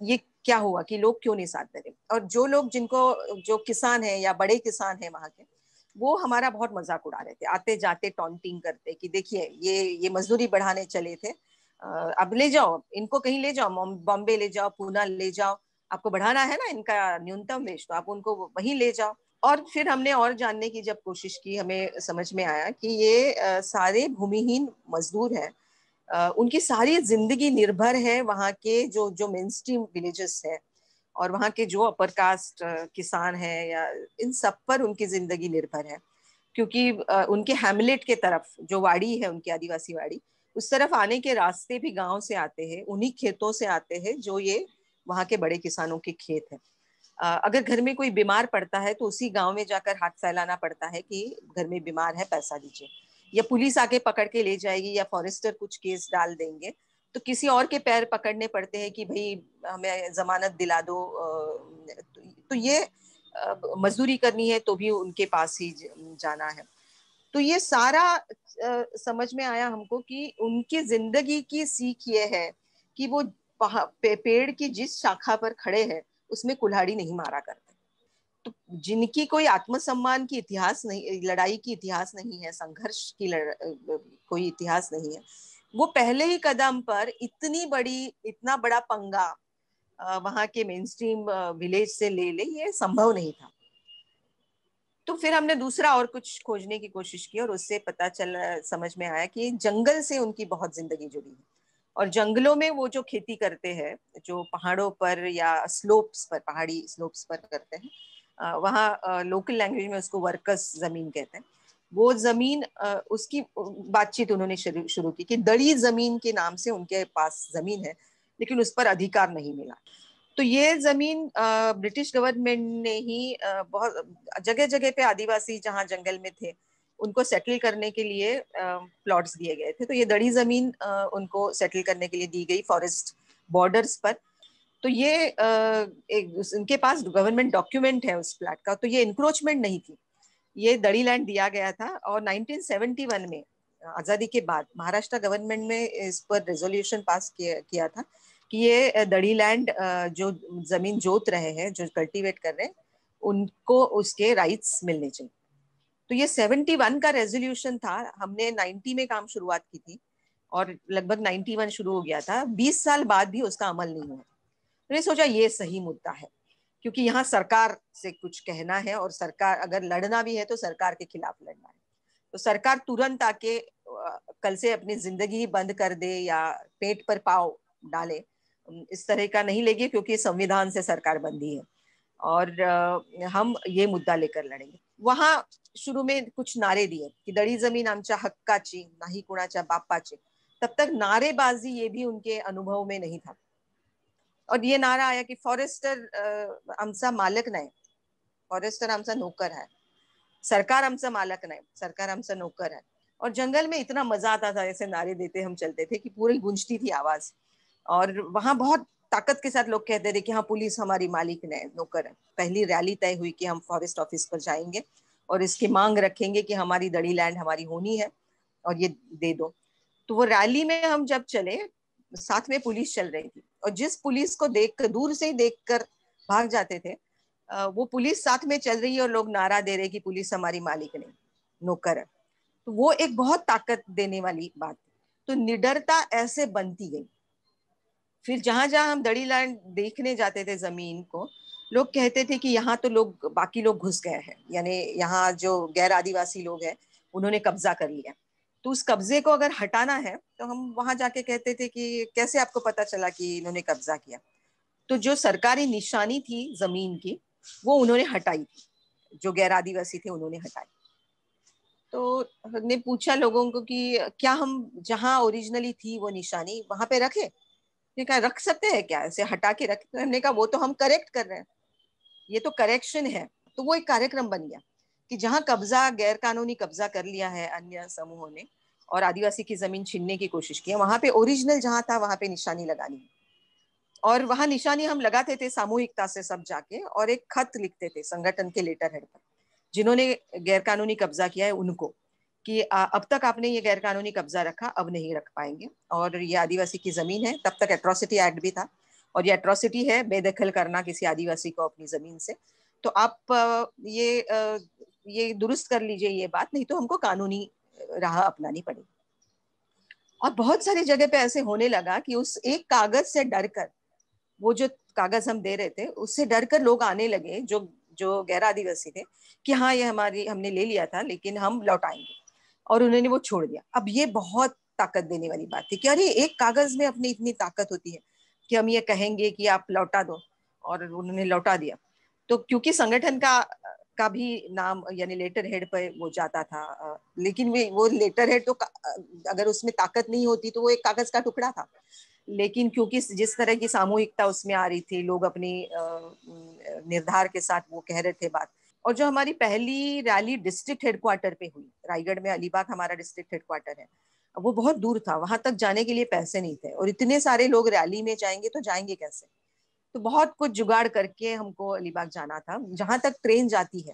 ये क्या हुआ कि लोग क्यों नहीं साथ दे रहे। और जो लोग जो किसान हैं या बड़े किसान हैं वहाँ के, वो हमारा बहुत मजाक उड़ा रहे थे, आते जाते टॉन्टिंग करते कि देखिए ये मजदूरी बढ़ाने चले थे, अब ले जाओ इनको, कहीं ले जाओ, बॉम्बे ले जाओ, पूना ले जाओ, आपको बढ़ाना है ना इनका न्यूनतम वेज, तो आप उनको वहीं ले जाओ। और फिर हमने और जानने की जब कोशिश की, हमें समझ में आया कि ये सारे भूमिहीन मजदूर हैं, उनकी सारी जिंदगी निर्भर है वहाँ के जो मेन स्ट्रीम विलेजेस हैं और वहाँ के जो अपर कास्ट किसान हैं, या इन सब पर उनकी जिंदगी निर्भर है, क्योंकि उनके हैमलेट के तरफ जो वाड़ी है, उनकी आदिवासी वाड़ी, उस तरफ आने के रास्ते भी गांव से आते हैं, उन्हीं खेतों से आते हैं जो ये वहाँ के बड़े किसानों के खेत हैं। अगर घर में कोई बीमार पड़ता है तो उसी गांव में जाकर हाथ फैलाना पड़ता है कि घर में बीमार है, पैसा दीजिए, या पुलिस आके पकड़ के ले जाएगी, या फॉरेस्टर कुछ केस डाल देंगे, तो किसी और के पैर पकड़ने पड़ते हैं कि भाई हमें जमानत दिला दो। तो ये मजदूरी करनी है तो भी उनके पास ही जाना है। तो ये सारा समझ में आया हमको कि उनकी जिंदगी की सीख ये है कि वो पेड़ की जिस शाखा पर खड़े हैं उसमें कुल्हाड़ी नहीं मारा करते। तो जिनकी कोई आत्मसम्मान की इतिहास नहीं, लड़ाई की इतिहास नहीं है, संघर्ष की कोई इतिहास नहीं है, वो पहले ही कदम पर इतना बड़ा पंगा वहाँ के मेनस्ट्रीम विलेज से ले ले, ये संभव नहीं था। तो फिर हमने दूसरा और कुछ खोजने की कोशिश की और उससे समझ में आया कि जंगल से उनकी बहुत जिंदगी जुड़ी है। और जंगलों में वो जो खेती करते हैं, जो पहाड़ों पर या स्लोप्स पर, पहाड़ी स्लोप्स पर करते हैं, वहाँ लोकल लैंग्वेज में उसको वर्कस जमीन कहते हैं। वो जमीन, उसकी बातचीत उन्होंने शुरू की कि दड़ी जमीन के नाम से उनके पास जमीन है लेकिन उस पर अधिकार नहीं मिला। तो ये जमीन ब्रिटिश गवर्नमेंट ने ही बहुत जगह जगह पे आदिवासी जहाँ जंगल में थे उनको सेटल करने के लिए प्लॉट्स दिए गए थे। तो ये दड़ी जमीन उनको सेटल करने के लिए दी गई फॉरेस्ट बॉर्डर्स पर। तो ये उनके पास गवर्नमेंट डॉक्यूमेंट है उस प्लॉट का, तो ये इंक्रोचमेंट नहीं थी, ये दड़ी लैंड दिया गया था। और 1971 में आज़ादी के बाद महाराष्ट्र गवर्नमेंट ने इस पर रेजोल्यूशन पास किया था कि ये दड़ी लैंड, जो जमीन जोत रहे हैं, जो कल्टीवेट कर रहे हैं, उनको उसके राइट्स मिलने चाहिए। तो ये 71 का रेजोल्यूशन था। हमने 90 में काम शुरुआत की थी और लगभग 91 शुरू हो गया था। 20 साल बाद भी उसका अमल नहीं हुआ। मैंने सोचा ये सही मुद्दा है, क्योंकि यहाँ सरकार से कुछ कहना है और सरकार अगर लड़ना भी है तो सरकार के खिलाफ लड़ना है। तो सरकार तुरंत आके कल से अपनी जिंदगी बंद कर दे या पेट पर पाव डाले, इस तरह का नहीं लेगी, क्योंकि संविधान से सरकार बंदी है और हम ये मुद्दा लेकर लड़ेंगे। वहाँ शुरू में कुछ नारे दिए कि दड़ी जमीन आमच्या हक्काची नाही कुणाच्या बापाची। तब तक नारेबाजी ये भी उनके अनुभव में नहीं था। और ये नारा आया कि फॉरेस्टर आमचा मालक नाही, फॉरेस्टर आमचा नौकर है, सरकार आमचा मालक नाही, सरकार आमचा नौकर है। और जंगल में इतना मजा आता था, ऐसे नारे देते हम चलते थे कि पूरी गूंजती थी आवाज। और वहाँ बहुत ताकत के साथ लोग कहते थे कि हाँ पुलिस हमारी मालिक ने नौकर है। पहली रैली तय हुई कि हम फॉरेस्ट ऑफिस पर जाएंगे और इसकी मांग रखेंगे कि हमारी दड़ी लैंड हमारी होनी है और ये दे दो। तो वो रैली में हम जब चले, साथ में पुलिस चल रही थी, और जिस पुलिस को देखकर, दूर से ही देखकर भाग जाते थे, वो पुलिस साथ में चल रही है और लोग नारा दे रहे कि पुलिस हमारी मालिक नहीं नौकर है। तो वो एक बहुत ताकत देने वाली बात। तो निडरता ऐसे बनती गई। फिर जहां जहां हम दड़ी लैंड देखने जाते थे जमीन को, लोग कहते थे कि यहाँ तो लोग, बाकी लोग घुस गए हैं, यानी यहाँ जो गैर आदिवासी लोग हैं उन्होंने कब्जा कर लिया। तो उस कब्जे को अगर हटाना है तो हम वहां जाके कहते थे कि कैसे आपको पता चला कि इन्होंने कब्जा किया। तो जो सरकारी निशानी थी जमीन की वो उन्होंने हटाई थी, जो गैर आदिवासी थे उन्होंने हटाई। तो हमने पूछा लोगों को कि क्या हम जहाँ ओरिजिनली थी वो निशानी वहां पे रखें? ने कहा रख सकते हैं क्या, ऐसे हटा के रख? तो हमने कहा वो तो हम करेक्ट कर रहे हैं, ये तो करेक्शन है। तो वो एक कार्यक्रम बन गया कि जहाँ कब्जा, गैर कानूनी कब्जा कर लिया है अन्य समूहों ने और आदिवासी की जमीन छीनने की कोशिश की है, वहां पे ओरिजिनल जहाँ था वहां पे निशानी लगानी है। और वहां निशानी हम लगाते थे सामूहिकता से सब जाके, और एक खत लिखते थे संगठन के लेटर हेड पर जिन्होंने गैरकानूनी कब्जा किया है उनको, कि अब तक आपने ये गैरकानूनी कब्जा रखा, अब नहीं रख पाएंगे, और ये आदिवासी की जमीन है। तब तक एट्रोसिटी एक्ट भी था, और ये एट्रोसिटी है बेदखल करना किसी आदिवासी को अपनी जमीन से। तो आप ये दुरुस्त कर लीजिए ये बात, नहीं तो हमको कानूनी राह अपनानी पड़ेगी। और बहुत सारी जगह पे ऐसे होने लगा कि उस एक कागज से डरकर, वो जो कागज हम दे रहे थे उससे डरकर लोग आने लगे जो गैर आदिवासी थे, कि हाँ ये हमने ले लिया था लेकिन हम लौटाएंगे, और उन्होंने वो छोड़ दिया। अब ये बहुत ताकत देने वाली बात थी कि अरे एक कागज में अपनी इतनी ताकत होती है कि हम ये कहेंगे कि आप लौटा दो, और उन्होंने लौटा दिया। तो क्योंकि संगठन का भी नाम यानी लेटर हेड पर वो जाता था, लेकिन वो लेटर हेड तो अगर उसमें ताकत नहीं होती तो वो एक कागज का टुकड़ा था, लेकिन क्योंकि जिस तरह की सामूहिकता उसमें आ रही थी, लोग अपनी निर्धार के साथ वो कह रहे थे बात। और जो हमारी पहली रैली डिस्ट्रिक्ट हेडक्वार्टर पे हुई, रायगढ़ में अलीबाग हमारा डिस्ट्रिक्ट हेडक्वार्टर है, वो बहुत दूर था, वहां तक जाने के लिए पैसे नहीं थे, और इतने सारे लोग रैली में जाएंगे तो जाएंगे कैसे? तो बहुत कुछ जुगाड़ करके हमको अलीबाग जाना था। जहाँ तक ट्रेन जाती है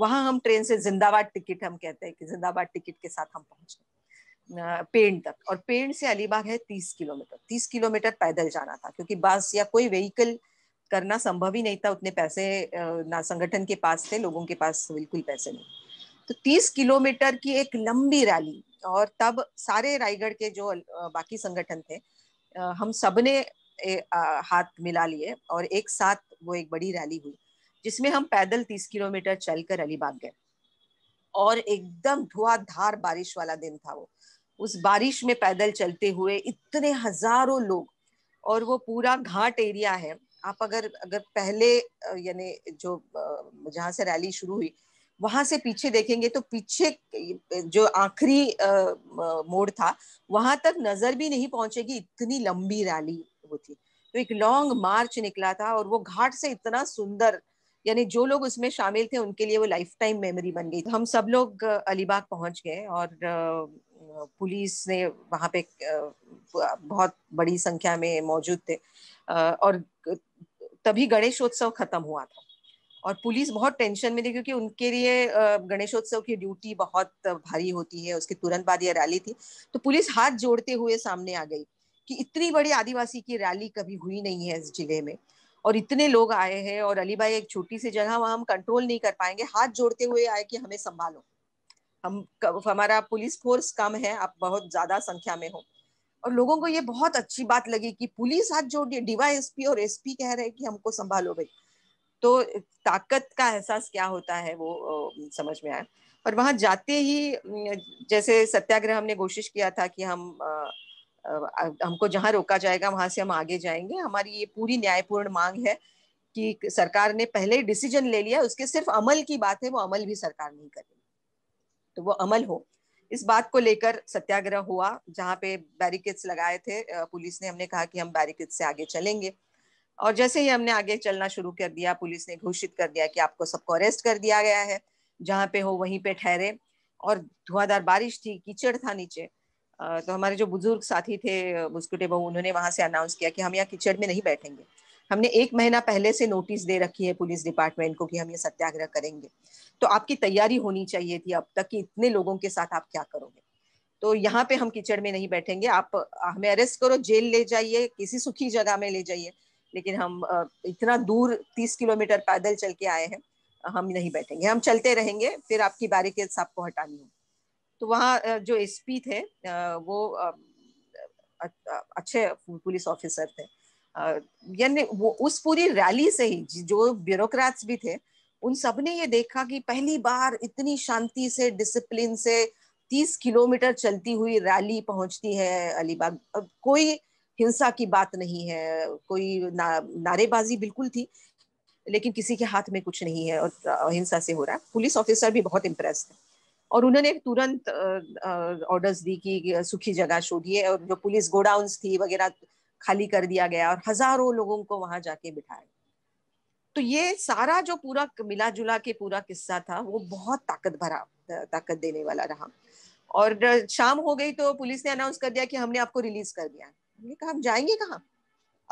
वहाँ हम ट्रेन से जिंदाबाद टिकट, हम कहते हैं कि जिंदाबाद टिकट के साथ हम पहुँच गए पेंड तक, और पेंड से अलीबाग है 30 किलोमीटर। 30 किलोमीटर पैदल जाना था, क्योंकि बस या कोई व्हीकल करना संभव ही नहीं था, उतने पैसे ना संगठन के पास थे, लोगों के पास बिल्कुल पैसे नहीं। तो 30 किलोमीटर की एक लंबी रैली, और तब सारे रायगढ़ के जो बाकी संगठन थे हम सबने हाथ मिला लिए और एक साथ वो एक बड़ी रैली हुई, जिसमें हम पैदल 30 किलोमीटर चलकर अलीबाग गए। और एकदम धुआंधार बारिश वाला दिन था वो, उस बारिश में पैदल चलते हुए इतने हजारों लोग, और वो पूरा घाट एरिया है। आप अगर पहले यानी जो जहाँ से रैली शुरू हुई वहां से पीछे देखेंगे तो पीछे जो आखिरी मोड़ था वहां तक नजर भी नहीं पहुंचेगी, इतनी लंबी रैली वो थी। तो एक लॉन्ग मार्च निकला था, और वो घाट से इतना सुंदर, यानी जो लोग उसमें शामिल थे उनके लिए वो लाइफ टाइम मेमोरी बन गई। हम सब लोग अलीबाग पहुंच गए, और पुलिस ने वहाँ पे बहुत बड़ी संख्या में मौजूद थे, और तभी गणेशोत्सव खत्म हुआ था, और पुलिस बहुत टेंशन में थी क्योंकि उनके लिए गणेशोत्सव की ड्यूटी बहुत भारी होती है। उसके तुरंत बाद ये रैली थी, तो पुलिस हाथ जोड़ते हुए सामने आ गई कि इतनी बड़ी आदिवासी की रैली कभी हुई नहीं है इस जिले में, और इतने लोग आए हैं, और अलीबाग एक छोटी सी जगह, वहाँ हम कंट्रोल नहीं कर पाएंगे। हाथ जोड़ते हुए आए कि हमें संभालो, हमारा पुलिस फोर्स कम है, आप बहुत ज्यादा संख्या में हो। और लोगों को ये बहुत अच्छी बात लगी कि पुलिस हाथ जोड़ रही है, डीवाईएसपी और एसपी कह रहे हैं कि हमको संभालो भाई। तो ताकत का एहसास क्या होता है वो समझ में आया। और वहाँ जाते ही जैसे सत्याग्रह हमने कोशिश किया था कि हमको जहाँ रोका जाएगा वहां से हम आगे जाएंगे। हमारी ये पूरी न्यायपूर्ण मांग है कि सरकार ने पहले ही डिसीजन ले लिया, उसके सिर्फ अमल की बात है, वो अमल भी सरकार नहीं करेगी, तो वो अमल हो। इस बात को लेकर सत्याग्रह हुआ, जहाँ पे बैरिकेड्स लगाए थे पुलिस ने। हमने कहा कि हम बैरिकेड से आगे चलेंगे, और जैसे ही हमने आगे चलना शुरू कर दिया, पुलिस ने घोषित कर दिया कि आपको सबको अरेस्ट कर दिया गया है, जहाँ पे हो वहीं पे ठहरे। और धुआंधार बारिश थी, कीचड़ था नीचे, तो हमारे जो बुजुर्ग साथी थे बुस्कुटे बहू, उन्होंने वहां से अनाउंस किया कि हम यहाँ कीचड़ में नहीं बैठेंगे। हमने 1 महीना पहले से नोटिस दे रखी है पुलिस डिपार्टमेंट को कि हम ये सत्याग्रह करेंगे, तो आपकी तैयारी होनी चाहिए थी अब तक कि इतने लोगों के साथ आप क्या करोगे। तो यहाँ पे हम कीचड़ में नहीं बैठेंगे, आप हमें अरेस्ट करो, जेल ले जाइए, किसी सुखी जगह में ले जाइए, लेकिन हम इतना दूर 30 किलोमीटर पैदल चल के आए हैं, हम नहीं बैठेंगे, हम चलते रहेंगे, फिर आपकी बैरिकेड आपको हटानी होगी। तो वहाँ जो एसपी थे वो अच्छे पुलिस ऑफिसर थे, यानी वो उस पूरी रैली से ही जो ब्यूरोक्रेट्स भी थे उन सब ने ये देखा कि पहली बार इतनी शांति से डिसिप्लिन से 30 किलोमीटर चलती हुई रैली पहुंचती है अलीबाग। कोई हिंसा की बात नहीं है, कोई नारेबाजी बिल्कुल थी लेकिन किसी के हाथ में कुछ नहीं है और हिंसा से हो रहा है। पुलिस ऑफिसर भी बहुत इम्प्रेस थे और उन्होंने तुरंत ऑर्डर्स दी कि सूखी जगह छोड़िए, और जो पुलिस गोडाउन्स थी वगैरह खाली कर दिया गया और हजारों लोगों को वहां जाके बिठाया। तो ये सारा जो पूरा मिला जुला के पूरा किस्सा था वो बहुत ताकत देने वाला रहा। और शाम हो गई तो पुलिस ने अनाउंस कर दिया कि हमने आपको रिलीज कर दिया। हमने कहा हम जाएंगे कहाँ,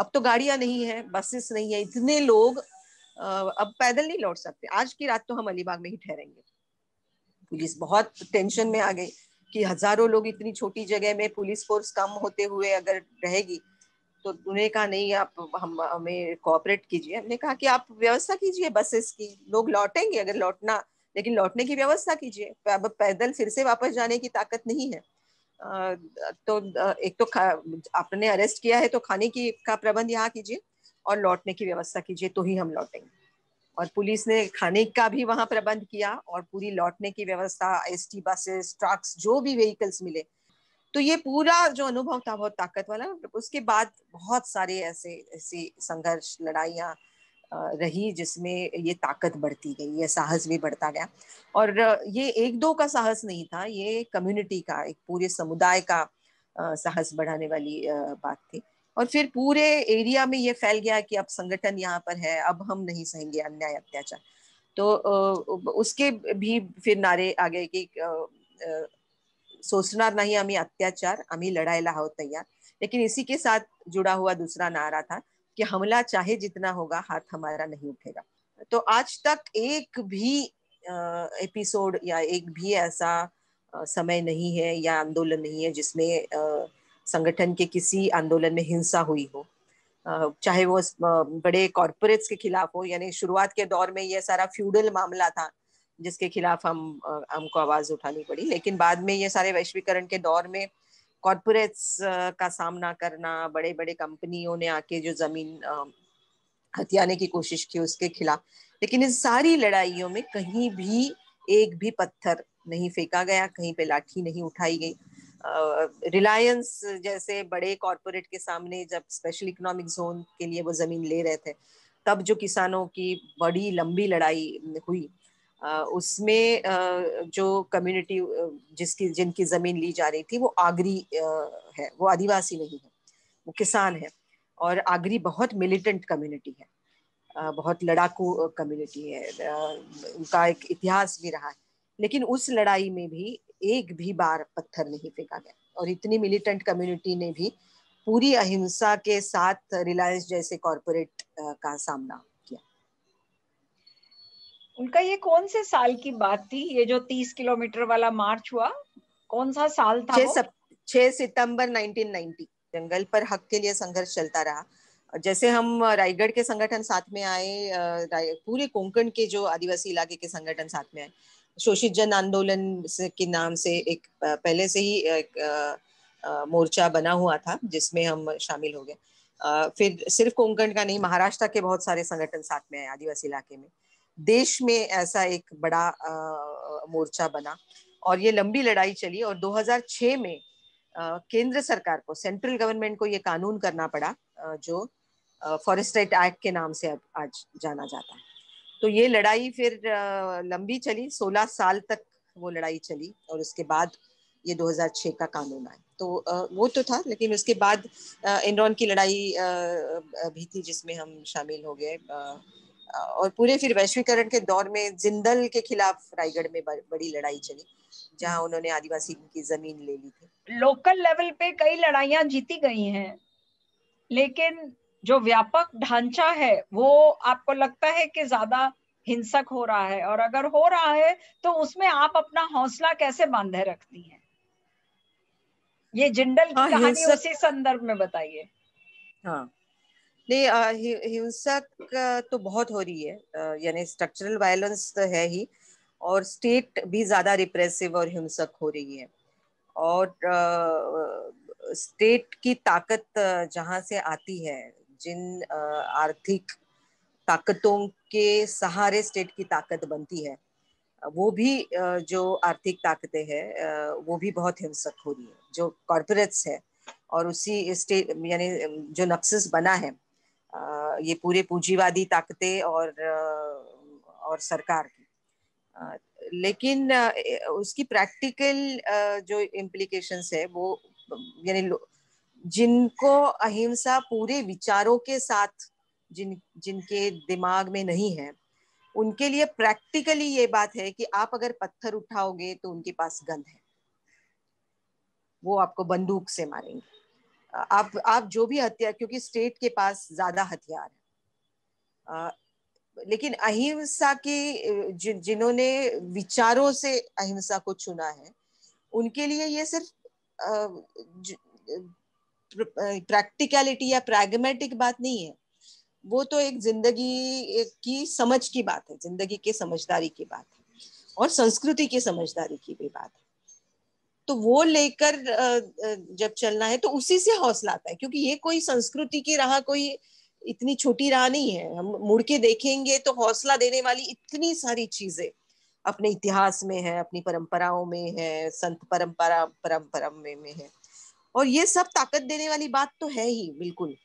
अब तो गाड़ियां नहीं है, बसेस नहीं है, इतने लोग अब पैदल नहीं लौट सकते, आज की रात तो हम अलीबाग में ही ठहरेंगे। पुलिस बहुत टेंशन में आ गई कि हजारों लोग इतनी छोटी जगह में पुलिस फोर्स कम होते हुए अगर रहेगी, तो उन्होंने कहा नहीं आप हमें कोऑपरेट कीजिए। हमने कहा कि आप व्यवस्था कीजिए बसेस की, लोग लौटेंगे अगर लौटना, लेकिन लौटने की व्यवस्था कीजिए, अब पैदल फिर से वापस जाने की ताकत नहीं है। तो एक तो आपने अरेस्ट किया है तो खाने की का प्रबंध यहाँ कीजिए और लौटने की व्यवस्था कीजिए तो ही हम लौटेंगे। और पुलिस ने खाने का भी वहाँ प्रबंध किया और पूरी लौटने की व्यवस्था, एसटी बसेस, ट्रक्स, जो भी व्हीकल्स मिले। तो ये पूरा जो अनुभव था बहुत ताकत वाला। उसके बाद बहुत सारे ऐसे संघर्ष लड़ाइयाँ रही जिसमें ये ताकत बढ़ती गई, ये साहस भी बढ़ता गया। और ये एक दो का साहस नहीं था, ये कम्युनिटी का, एक पूरे समुदाय का साहस बढ़ाने वाली बात थी। और फिर पूरे एरिया में ये फैल गया कि अब संगठन यहाँ पर है, अब हम नहीं सहेंगे अन्याय अत्याचार। तो उसके भी फिर नारे आ गए कि सोचणार नाही आम्ही अत्याचार, आम्ही लढायला आहोत तैयार। लेकिन इसी के साथ जुड़ा हुआ दूसरा नारा था कि हमला चाहे जितना होगा, हाथ हमारा नहीं उठेगा। तो आज तक एक भी एपिसोड या एक भी ऐसा समय नहीं है या आंदोलन नहीं है जिसमें संगठन के किसी आंदोलन में हिंसा हुई हो, चाहे वो बड़े कॉरपोरेट्स के खिलाफ हो। यानी शुरुआत के दौर में यह सारा फ्यूडल मामला था जिसके खिलाफ हमको आवाज उठानी पड़ी, लेकिन बाद में ये सारे वैश्वीकरण के दौर में कॉरपोरेट्स का सामना करना, बड़े बड़े कंपनियों ने आके जो जमीन हथियाने की कोशिश की उसके खिलाफ। लेकिन इस सारी लड़ाइयों में कहीं भी एक भी पत्थर नहीं फेंका गया, कहीं पे लाठी नहीं उठाई गई। रिलायंस जैसे बड़े कॉरपोरेट के सामने जब स्पेशल इकोनॉमिक जोन के लिए वो जमीन ले रहे थे, तब जो किसानों की बड़ी लंबी लड़ाई हुई, उसमें जो कम्युनिटी जिनकी ज़मीन ली जा रही थी वो आगरी है, वो आदिवासी नहीं है, वो किसान है। और आगरी बहुत मिलिटेंट कम्युनिटी है, बहुत लड़ाकू कम्युनिटी है, उनका एक इतिहास भी रहा है। लेकिन उस लड़ाई में भी एक भी बार पत्थर नहीं फेंका गया और इतनी मिलिटेंट कम्युनिटी ने भी पूरी अहिंसा के साथ रिलायंस जैसे कॉरपोरेट का सामना। उनका ये कौन से साल की बात थी, ये जो 30 किलोमीटर वाला मार्च हुआ, कौन सा साल था? 6 सितंबर 1990। जंगल पर हक के लिए संघर्ष चलता रहा। जैसे हम रायगढ़ के संगठन साथ में आए, पूरे कोंकण के जो आदिवासी इलाके के संगठन साथ में आए, शोषित जन आंदोलन के नाम से एक पहले से ही एक मोर्चा बना हुआ था जिसमें हम शामिल हो गए। फिर सिर्फ कोंकण का नहीं, महाराष्ट्र के बहुत सारे संगठन साथ में आए, आदिवासी इलाके में, देश में ऐसा एक बड़ा मोर्चा बना और ये लंबी लड़ाई चली। और 2006 में केंद्र सरकार को, सेंट्रल गवर्नमेंट को ये कानून करना पड़ा जो फॉरेस्ट्रेट एक्ट के नाम से आज जाना जाता है। तो ये लड़ाई फिर लंबी चली, 16 साल तक वो लड़ाई चली और उसके बाद ये 2006 का कानून आया। तो वो तो था, लेकिन उसके बाद एनरॉन की लड़ाई भी थी जिसमें हम शामिल हो गए। और पूरे फिर वैश्वीकरण के दौर में जिंदल के खिलाफ रायगढ़ में बड़ी लड़ाई चली, जहां उन्होंने आदिवासी की जमीन ले ली थी। लोकल लेवल पे कई लड़ाइयां जीती गई हैं, लेकिन जो व्यापक ढांचा है वो आपको लगता है कि ज्यादा हिंसक हो रहा है, और अगर हो रहा है तो उसमें आप अपना हौसला कैसे बांधे रखती हैं? ये जिंदल की कहानी उसी संदर्भ में बताइए। हाँ, नहीं, हिंसा तो बहुत हो रही है, यानी स्ट्रक्चरल वायलेंस तो है ही, और स्टेट भी ज्यादा रिप्रेसिव और हिंसक हो रही है, और स्टेट की ताकत जहाँ से आती है, जिन आर्थिक ताकतों के सहारे स्टेट की ताकत बनती है, वो भी जो आर्थिक ताकतें हैं वो भी बहुत हिंसक हो रही है। जो कॉर्पोरेट्स है और उसी स्टेट यानी जो नक्सस बना है, ये पूरे पूंजीवादी ताकतें और सरकार की, लेकिन उसकी प्रैक्टिकल जो इम्प्लीकेशंस है वो यानी जिनको अहिंसा पूरे विचारों के साथ जिनके दिमाग में नहीं है, उनके लिए प्रैक्टिकली ये बात है कि आप अगर पत्थर उठाओगे तो उनके पास गन है, वो आपको बंदूक से मारेंगे, आप जो भी हथियार, क्योंकि स्टेट के पास ज्यादा हथियार है। लेकिन अहिंसा की जिन्होंने विचारों से अहिंसा को चुना है, उनके लिए ये सिर्फ प्रैक्टिकलिटी या प्रैग्मेटिक बात नहीं है, वो तो एक जिंदगी की समझ की बात है, जिंदगी के समझदारी की बात है, और संस्कृति की समझदारी की भी बात है। तो वो लेकर जब चलना है तो उसी से हौसला आता है, क्योंकि ये कोई संस्कृति की राह कोई इतनी छोटी राह नहीं है। हम मुड़ के देखेंगे तो हौसला देने वाली इतनी सारी चीजें अपने इतिहास में है, अपनी परंपराओं में है, संत परंपरा में है, और ये सब ताकत देने वाली बात तो है ही बिल्कुल।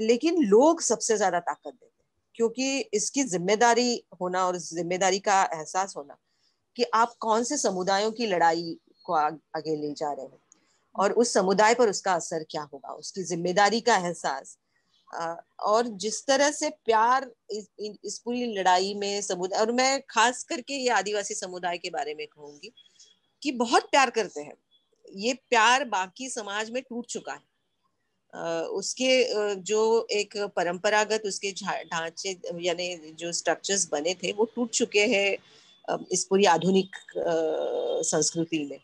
लेकिन लोग सबसे ज्यादा ताकत देते हैं, क्योंकि इसकी जिम्मेदारी होना और जिम्मेदारी का एहसास होना कि आप कौन से समुदायों की लड़ाई को आगे ले जा रहे हैं और उस समुदाय पर उसका असर क्या होगा, उसकी जिम्मेदारी का एहसास। और जिस तरह से प्यार इस पूरी लड़ाई में समुदाय, और मैं खास करके ये आदिवासी समुदाय के बारे में कहूंगी कि बहुत प्यार करते हैं, ये प्यार बाकी समाज में टूट चुका है। उसके जो एक परंपरागत उसके ढांचे यानी जो स्ट्रक्चर्स बने थे वो टूट चुके हैं इस पूरी आधुनिक संस्कृति में,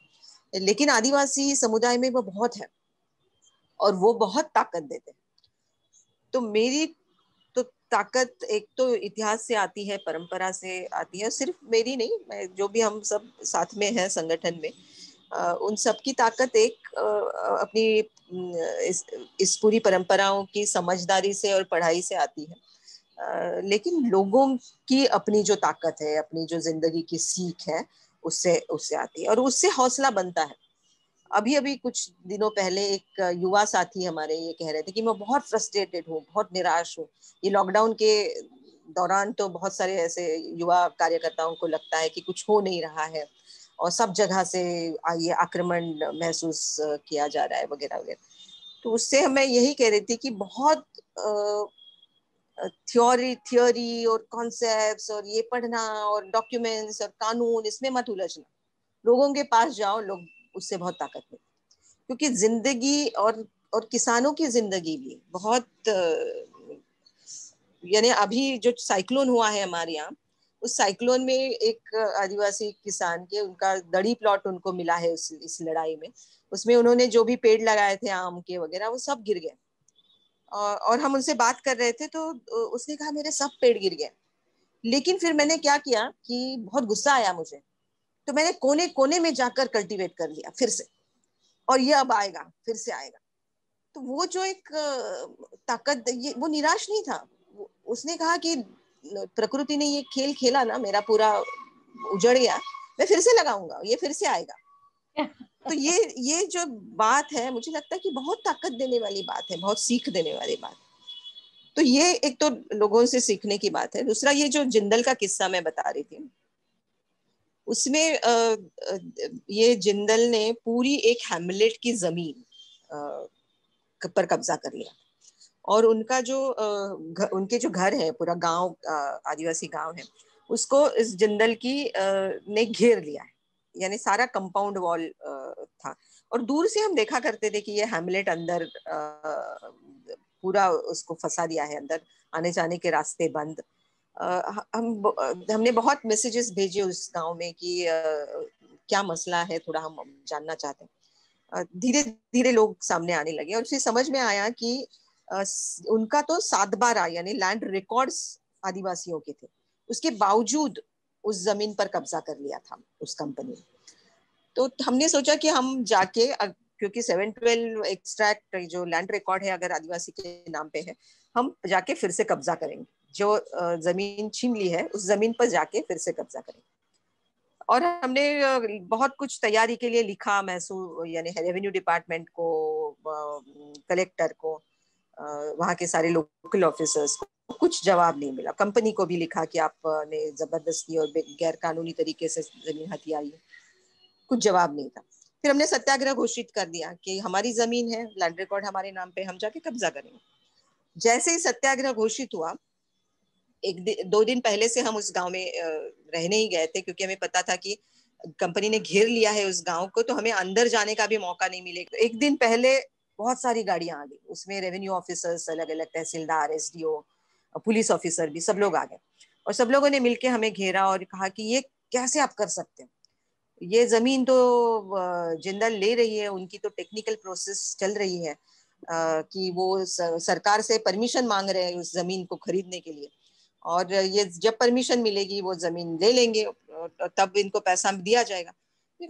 लेकिन आदिवासी समुदाय में वो बहुत है और वो बहुत ताकत देते हैं। तो मेरी तो ताकत एक तो इतिहास से आती है, परंपरा से आती है, सिर्फ मेरी नहीं, मैं जो भी हम सब साथ में हैं संगठन में, उन सबकी ताकत एक अपनी इस पूरी परंपराओं की समझदारी से और पढ़ाई से आती है। लेकिन लोगों की अपनी जो ताकत है, अपनी जो जिंदगी की सीख है, उससे आती है और उससे हौसला बनता है। अभी अभी कुछ दिनों पहले एक युवा साथी हमारे ये कह रहे थे कि मैं बहुत फ्रस्ट्रेटेड हूँ, बहुत निराश हूँ। ये लॉकडाउन के दौरान तो बहुत सारे ऐसे युवा कार्यकर्ताओं को लगता है कि कुछ हो नहीं रहा है और सब जगह से ये आक्रमण महसूस किया जा रहा है वगैरह वगैरह। तो उससे मैं यही कह रही थी कि बहुत थियोरी और कॉन्सेप्ट्स और ये पढ़ना और डॉक्यूमेंट्स और कानून, इसमें मत उलझना, लोगों के पास जाओ, लोग उससे बहुत ताकत मिलती है। क्योंकि जिंदगी और किसानों की जिंदगी भी बहुत यानी अभी जो साइक्लोन हुआ है हमारे यहाँ, उस साइक्लोन में एक आदिवासी किसान के उनका दड़ी प्लॉट उनको मिला है इस लड़ाई में, उसमें उन्होंने जो भी पेड़ लगाए थे आम के वगैरह वो सब गिर गए। और हम उनसे बात कर रहे थे तो उसने कहा मेरे सब पेड़ गिर गए। लेकिन फिर मैंने क्या किया कि बहुत गुस्सा आया मुझे, तो मैंने कोने कोने में जाकर कल्टीवेट कर लिया फिर से, और ये अब आएगा फिर से आएगा। तो वो जो एक ताकत, ये वो निराश नहीं था, उसने कहा कि प्रकृति ने ये खेल खेला ना, मेरा पूरा उजड़ गया, मैं फिर से लगाऊंगा, ये फिर से आएगा। तो ये जो बात है मुझे लगता है कि बहुत ताकत देने वाली बात है, बहुत सीख देने वाली बात है। तो ये एक तो लोगों से सीखने की बात है। दूसरा, ये जो जिंदल का किस्सा मैं बता रही थी, उसमें ये जिंदल ने पूरी एक हैमलेट की जमीन पर कब्जा कर लिया और उनका जो उनके जो घर है, पूरा गांव आदिवासी गांव है, उसको इस जिंदल की ने घेर लिया है, यानी सारा कंपाउंड वॉल था। और दूर से हम देखा करते थे कि ये हैमलेट अंदर पूरा उसको फंसा दिया है, अंदर आने जाने के रास्ते बंद। हमने बहुत मैसेजेस भेजे उस गांव में कि क्या मसला है, थोड़ा हम जानना चाहते हैं। धीरे धीरे लोग सामने आने लगे और फिर समझ में आया कि उनका तो 7 बार यानी लैंड रिकॉर्ड्स आदिवासियों के थे, उसके बावजूद उस जमीन पर कब्जा कर लिया था उस कंपनी ने। तो हमने सोचा कि हम जाके, क्योंकि 712 एक्सट्रैक्ट जो लैंड रिकॉर्ड है अगर आदिवासी के नाम पे है, हम जाके फिर से कब्जा करेंगे, जो जमीन छीन ली है उस जमीन पर जाके फिर से कब्जा करेंगे। और हमने बहुत कुछ तैयारी के लिए लिखा, महसूस यानी रेवेन्यू डिपार्टमेंट को, कलेक्टर को, वहाँ के सारे लोकल ऑफिसर्स को, कुछ जवाब नहीं मिला। कंपनी को भी लिखा कि आपने जबरदस्ती और गैरकानूनी तरीके से जमीन हथियाई है, कुछ जवाब नहीं था। फिर हमने सत्याग्रह घोषित कर दिया कि हमारी जमीन है, लैंड रिकॉर्ड हमारे नाम पे, हम जाके कब्जा करेंगे। जैसे ही सत्याग्रह घोषित हुआ, 1-2 दिन पहले से हम उस गांव में रहने ही गए थे, क्योंकि हमें पता था कि कंपनी ने घेर लिया है उस गांव को, तो हमें अंदर जाने का भी मौका नहीं मिलेगा। 1 दिन पहले बहुत सारी गाड़ियां आ गई, उसमें रेवेन्यू ऑफिसर्स, अलग अलग तहसीलदार, SDO, पुलिस ऑफिसर भी सब लोग आ गए। और सब लोगों ने मिलकर हमें घेरा और कहा कि ये कैसे आप कर सकते हैं, ये जमीन तो जिंदल ले रही है, उनकी तो टेक्निकल प्रोसेस चल रही है कि वो सरकार से परमिशन मांग रहे हैं उस जमीन को खरीदने के लिए, और ये जब परमिशन मिलेगी वो जमीन ले लेंगे और तब इनको पैसा दिया जाएगा।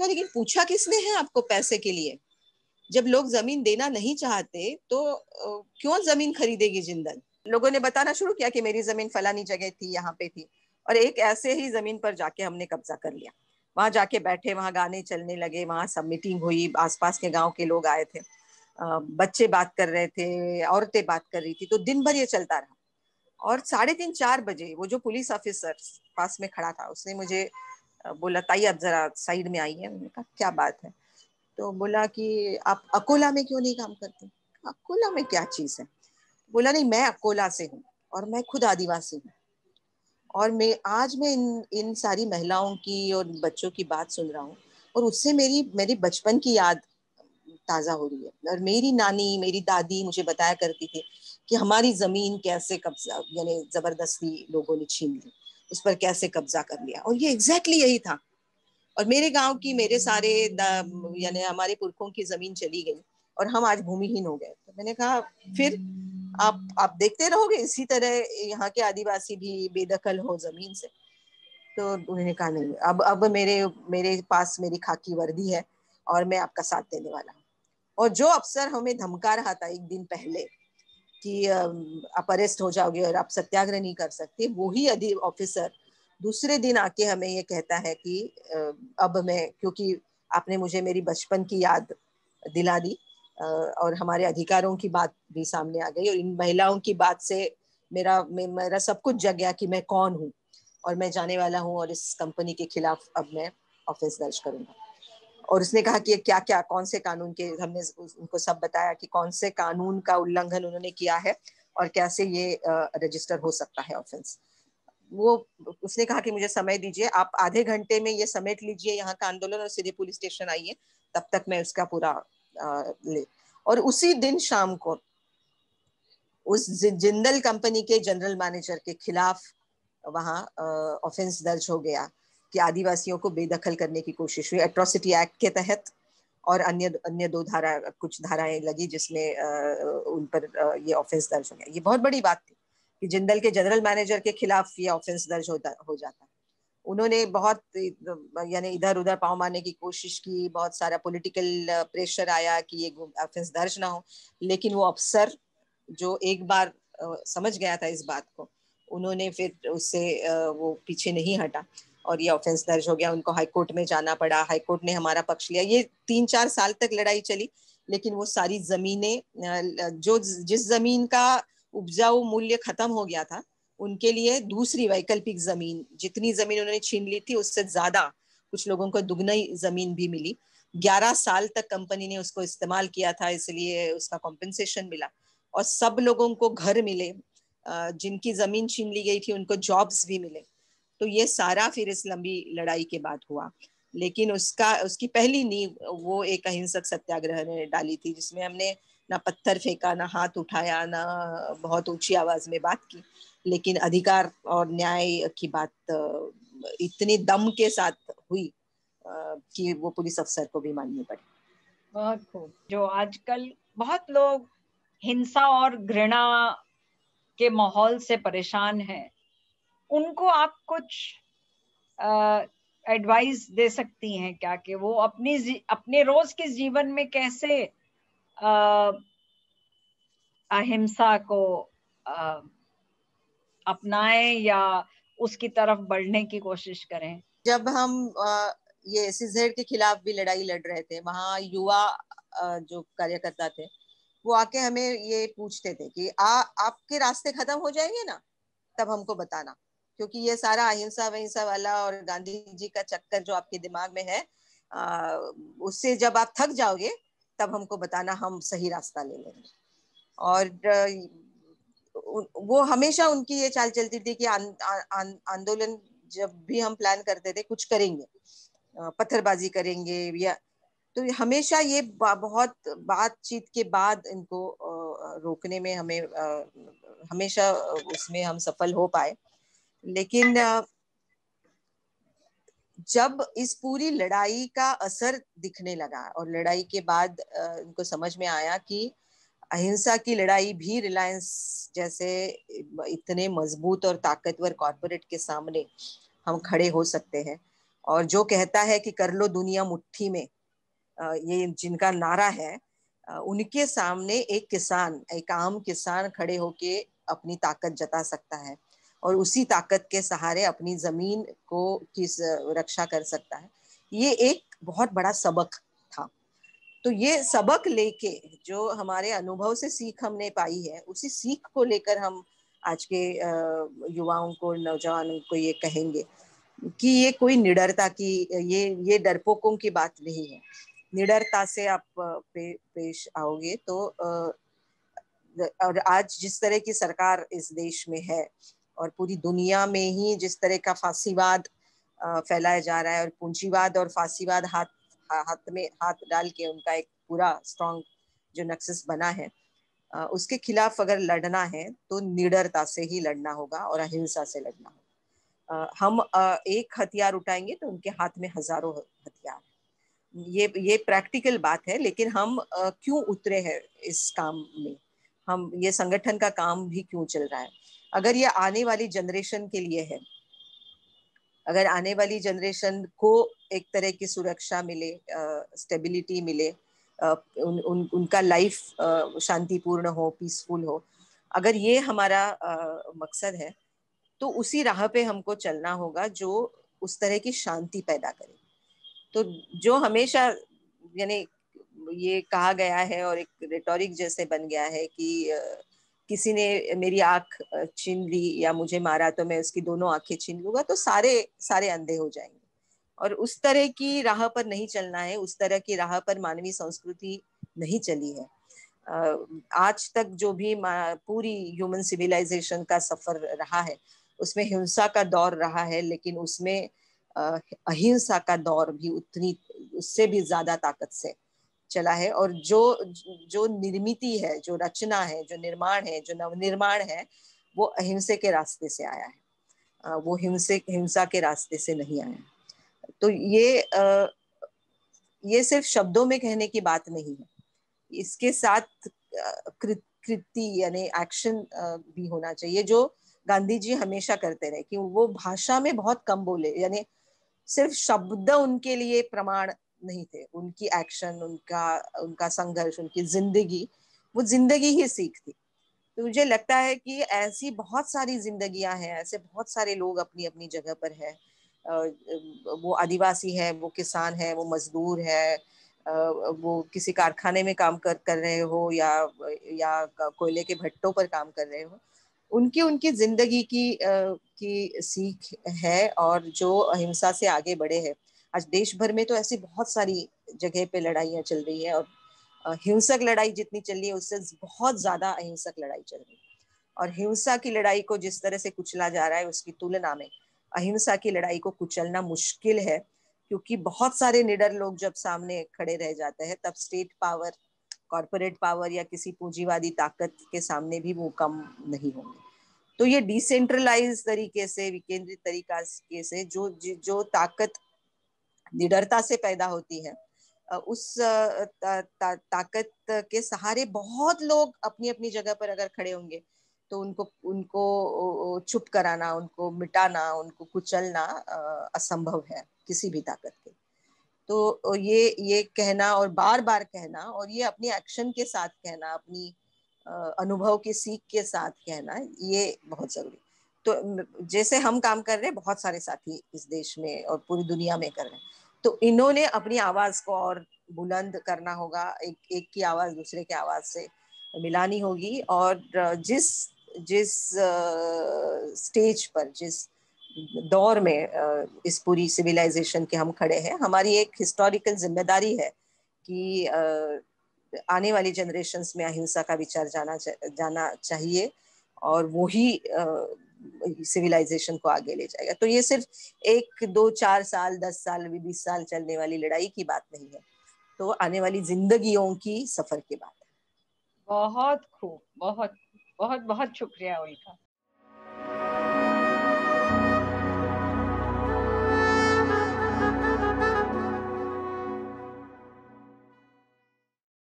लेकिन पूछा किसने है आपको पैसे के लिए? जब लोग जमीन देना नहीं चाहते तो क्यों जमीन खरीदेगी जिंदल? लोगों ने बताना शुरू किया कि मेरी जमीन फलानी जगह थी, यहाँ पे थी। और एक ऐसे ही जमीन पर जाके हमने कब्जा कर लिया। वहाँ जाके बैठे, वहाँ गाने चलने लगे, वहाँ सब मीटिंग हुई, आसपास के गांव के लोग आए थे, बच्चे बात कर रहे थे, औरतें बात कर रही थी, तो दिन भर ये चलता रहा। और 3:30-4 बजे वो जो पुलिस ऑफिसर पास में खड़ा था, उसने मुझे बोला, ताई आप जरा साइड में आइए। मैंने कहा क्या बात है? तो बोला कि आप अकोला में क्यों नहीं काम करते? अकोला में क्या चीज़ है? बोला नहीं, मैं अकोला से हूँ और मैं खुद आदिवासी हूँ, और आज मैं इन सारी महिलाओं की और बच्चों की बात सुन रहा हूँ, और उससे मेरी बचपन की याद ताज़ा हो रही है। और मेरी नानी, मेरी दादी मुझे बताया करती थी कि हमारी ज़मीन कैसे कब्जा, यानी ज़बरदस्ती लोगों ने छीन ली, उस पर कैसे कब्जा कर लिया। और ये एग्जैक्टली यही था। और मेरे गाँव की, मेरे सारे यानी हमारे पुरखों की ज़मीन चली गई और हम आज भूमिहीन हो गए। तो मैंने कहा फिर आप देखते रहोगे इसी तरह, यहाँ के आदिवासी भी बेदखल हो जमीन से। तो उन्होंने कहा नहीं, अब मेरे पास मेरी खाकी वर्दी है और मैं आपका साथ देने वाला हूँ। और जो अफसर हमें धमका रहा था 1 दिन पहले कि आप अरेस्ट हो जाओगे और आप सत्याग्रह नहीं कर सकते, वही ऑफिसर दूसरे दिन आके हमें ये कहता है कि अब मैं, क्योंकि आपने मुझे मेरी बचपन की याद दिला दी और हमारे अधिकारों की बात भी सामने आ गई, और इन महिलाओं की बात से मेरा सब कुछ जग गया कि मैं कौन हूँ और मैं जाने वाला हूँ, और इस कंपनी के खिलाफ अब मैं ऑफिस दर्ज करूँगा। और उसने कहा कि क्या क्या कौन से कानून के, हमने उनको सब बताया कि कौन से कानून का उल्लंघन उन्होंने किया है और कैसे ये रजिस्टर हो सकता है ऑफेंस। उसने कहा कि मुझे समय दीजिए, आप आधे घंटे में ये समेट लीजिए यहाँ का आंदोलन और सीधे पुलिस स्टेशन आइए, तब तक मैं उसका पूरा ले। और उसी दिन शाम को उस जिंदल कंपनी के जनरल मैनेजर के खिलाफ वहाँ ऑफेंस दर्ज हो गया कि आदिवासियों को बेदखल करने की कोशिश हुई, एट्रोसिटी एक्ट के तहत, और अन्य 2 धारा कुछ धाराएं लगी जिसमें उन पर ये ऑफेंस दर्ज हो गया। ये बहुत बड़ी बात थी कि जिंदल के जनरल मैनेजर के खिलाफ ये ऑफेंस दर्ज हो जाता। उन्होंने बहुत यानी इधर उधर पाँव मारने की कोशिश की, बहुत सारा पॉलिटिकल प्रेशर आया कि ये ऑफेंस दर्ज ना हो, लेकिन वो अफसर जो एक बार समझ गया था इस बात को, उन्होंने फिर उससे वो पीछे नहीं हटा और ये ऑफेंस दर्ज हो गया। उनको हाई कोर्ट में जाना पड़ा, हाई कोर्ट ने हमारा पक्ष लिया। ये 3-4 साल तक लड़ाई चली, लेकिन वो सारी ज़मीनें जो जिस ज़मीन का उपजाऊ मूल्य खत्म हो गया था, उनके लिए दूसरी वैकल्पिक जमीन, जितनी जमीन उन्होंने छीन ली थी उससे ज्यादा, कुछ लोगों को दुगनी जमीन भी मिली। 11 साल तक कंपनी ने उसको इस्तेमाल किया था, इसलिए उसका कॉम्पेंसेशन मिला। और सब लोगों को घर मिले, जिनकी जमीन छीन ली गई थी उनको जॉब्स भी मिले। तो ये सारा फिर इस लंबी लड़ाई के बाद हुआ, लेकिन उसकी पहली नींव वो एक अहिंसक सत्याग्रह ने डाली थी, जिसमें हमने ना पत्थर फेंका, ना हाथ उठाया, ना बहुत ऊंची आवाज में बात की, लेकिन अधिकार और न्याय की बात इतनी दम के साथ हुई कि वो पुलिस अफसर को भी माननी पड़ी। बहुत खूब। जो आजकल बहुत लोग हिंसा और घृणा के माहौल से परेशान हैं, उनको आप कुछ एडवाइस दे सकती हैं क्या कि वो अपने रोज के जीवन में कैसे अहिंसा को अपनाएं या उसकी तरफ बढ़ने की कोशिश करें? जब हम ये सीजेड के खिलाफ भी लड़ाई लड़ रहे थे, वहाँ युवा जो कार्यकर्ता थे वो आके हमें ये पूछते थे कि आपके रास्ते खत्म हो जाएंगे ना तब हमको बताना, क्योंकि ये सारा अहिंसा वहिंसा वाला और गांधी जी का चक्कर जो आपके दिमाग में है, उससे जब आप थक जाओगे तब हमको बताना, हम सही रास्ता ले लेंगे। और वो हमेशा उनकी ये चाल चलती थी कि आंदोलन जब भी हम प्लान करते थे कुछ करेंगे, पत्थरबाजी करेंगे या, तो हमेशा ये बहुत बातचीत के बाद इनको रोकने में हमें हमेशा उसमें हम सफल हो पाए। लेकिन जब इस पूरी लड़ाई का असर दिखने लगा और लड़ाई के बाद इनको समझ में आया कि अहिंसा की लड़ाई भी रिलायंस जैसे इतने मजबूत और ताकतवर कॉर्पोरेट के सामने हम खड़े हो सकते हैं, और जो कहता है कि कर लो दुनिया मुट्ठी में, ये जिनका नारा है, उनके सामने एक आम किसान खड़े होके अपनी ताकत जता सकता है और उसी ताकत के सहारे अपनी जमीन को किस रक्षा कर सकता है। ये एक बहुत बड़ा सबक था। तो ये सबक लेके, जो हमारे अनुभव से सीख हमने पाई है, उसी सीख को लेकर हम आज के युवाओं को, नौजवानों को ये कहेंगे कि ये कोई निडरता की, ये डरपोकों की बात नहीं है। निडरता से आप पेश आओगे तो, और आज जिस तरह की सरकार इस देश में है और पूरी दुनिया में ही जिस तरह का फासीवाद फैलाया जा रहा है और पूंजीवाद और फासीवाद हाथ डाल के उनका एक पूरा स्ट्रॉन्ग जो नक्सस बना है, उसके खिलाफ अगर लड़ना है तो निडरता से ही लड़ना होगा और अहिंसा से लड़ना होगा। हम एक हथियार उठाएंगे तो उनके हाथ में हजारों हथियार। ये प्रैक्टिकल बात है, लेकिन हम क्यों उतरे हैं इस काम में, हम ये संगठन का काम भी क्यों चल रहा है? अगर ये आने वाली जनरेशन के लिए है, अगर आने वाली जनरेशन को एक तरह की सुरक्षा मिले, स्टेबिलिटी मिले, उनका लाइफ शांतिपूर्ण हो, पीसफुल हो, अगर ये हमारा मकसद है तो उसी राह पे हमको चलना होगा जो उस तरह की शांति पैदा करे। तो जो हमेशा यानी ये कहा गया है और एक रेटोरिक जैसे बन गया है कि किसी ने मेरी आँख छीन ली या मुझे मारा तो मैं उसकी दोनों आँखें छीन लूंगा तो सारे अंधे हो जाएंगे, और उस तरह की राह पर नहीं चलना है। उस तरह की राह पर मानवीय संस्कृति नहीं चली है। आज तक जो भी पूरी ह्यूमन सिविलाइजेशन का सफर रहा है उसमें हिंसा का दौर रहा है, लेकिन उसमें अहिंसा का दौर भी उतनी, उससे भी ज्यादा ताकत से चला है। और जो निर्मिति है, जो रचना है, जो निर्माण है, जो नवनिर्माण है, वो अहिंसा के रास्ते से आया है, वो हिंसा के रास्ते से नहीं आया। तो ये सिर्फ शब्दों में कहने की बात नहीं है, इसके साथ कृति यानी एक्शन भी होना चाहिए, जो गांधी जी हमेशा करते रहे कि वो भाषा में बहुत कम बोले, यानी सिर्फ शब्द उनके लिए प्रमाण नहीं थे, उनकी एक्शन, उनका संघर्ष, उनकी जिंदगी, वो जिंदगी ही सीख थी। तो मुझे लगता है कि ऐसी बहुत सारी जिंदगियां हैं, ऐसे बहुत सारे लोग अपनी अपनी जगह पर है, वो आदिवासी है, वो किसान है, वो मजदूर है, वो किसी कारखाने में काम कर रहे हो या कोयले के भट्टों पर काम कर रहे हो, उनकी जिंदगी की सीख है। और जो अहिंसा से आगे बढ़े हैं, आज देश भर में तो ऐसी बहुत सारी जगह पे लड़ाइयाँ चल रही है और हिंसक लड़ाई जितनी चल रही है उससे बहुत ज्यादा अहिंसक लड़ाई चल रही है, और हिंसा की लड़ाई को जिस तरह से कुचला जा रहा है उसकी तुलना में अहिंसा की लड़ाई को कुचलना मुश्किल है, क्योंकि बहुत सारे निडर लोग जब सामने खड़े रह जाते हैं तब स्टेट पावर, कॉर्पोरेट पावर या किसी पूंजीवादी ताकत के सामने भी वो कम नहीं होंगे। तो ये डिसेंट्रलाइज तरीके से, विकेंद्रित तरीके से जो ताकत निडरता से पैदा होती है, उस ताकत के सहारे बहुत लोग अपनी अपनी जगह पर अगर खड़े होंगे तो उनको चुप कराना, उनको मिटाना, उनको कुचलना असंभव है किसी भी ताकत के। तो ये कहना और बार बार कहना, और ये अपनी एक्शन के साथ कहना, अपनी अनुभव की सीख के साथ कहना, ये बहुत जरूरी। तो जैसे हम काम कर रहे हैं, बहुत सारे साथी इस देश में और पूरी दुनिया में कर रहे हैं, तो इन्होंने अपनी आवाज को और बुलंद करना होगा, एक की आवाज दूसरे की आवाज से मिलानी होगी, और जिस स्टेज पर, जिस दौर में इस पूरी सिविलाइजेशन के हम खड़े हैं, हमारी एक हिस्टोरिकल जिम्मेदारी है कि आने वाली जनरेशन्स में अहिंसा का विचार जाना चाहिए, और वो ही सिविलाइजेशन को आगे ले जाएगा। तो ये सिर्फ 1, 2, 4 साल, 10 साल, 20 साल चलने वाली लड़ाई की बात नहीं है, तो आने वाली जिंदगियों की सफर की बात है। बहुत खूब, बहुत बहुत बहुत शुक्रिया उल्का।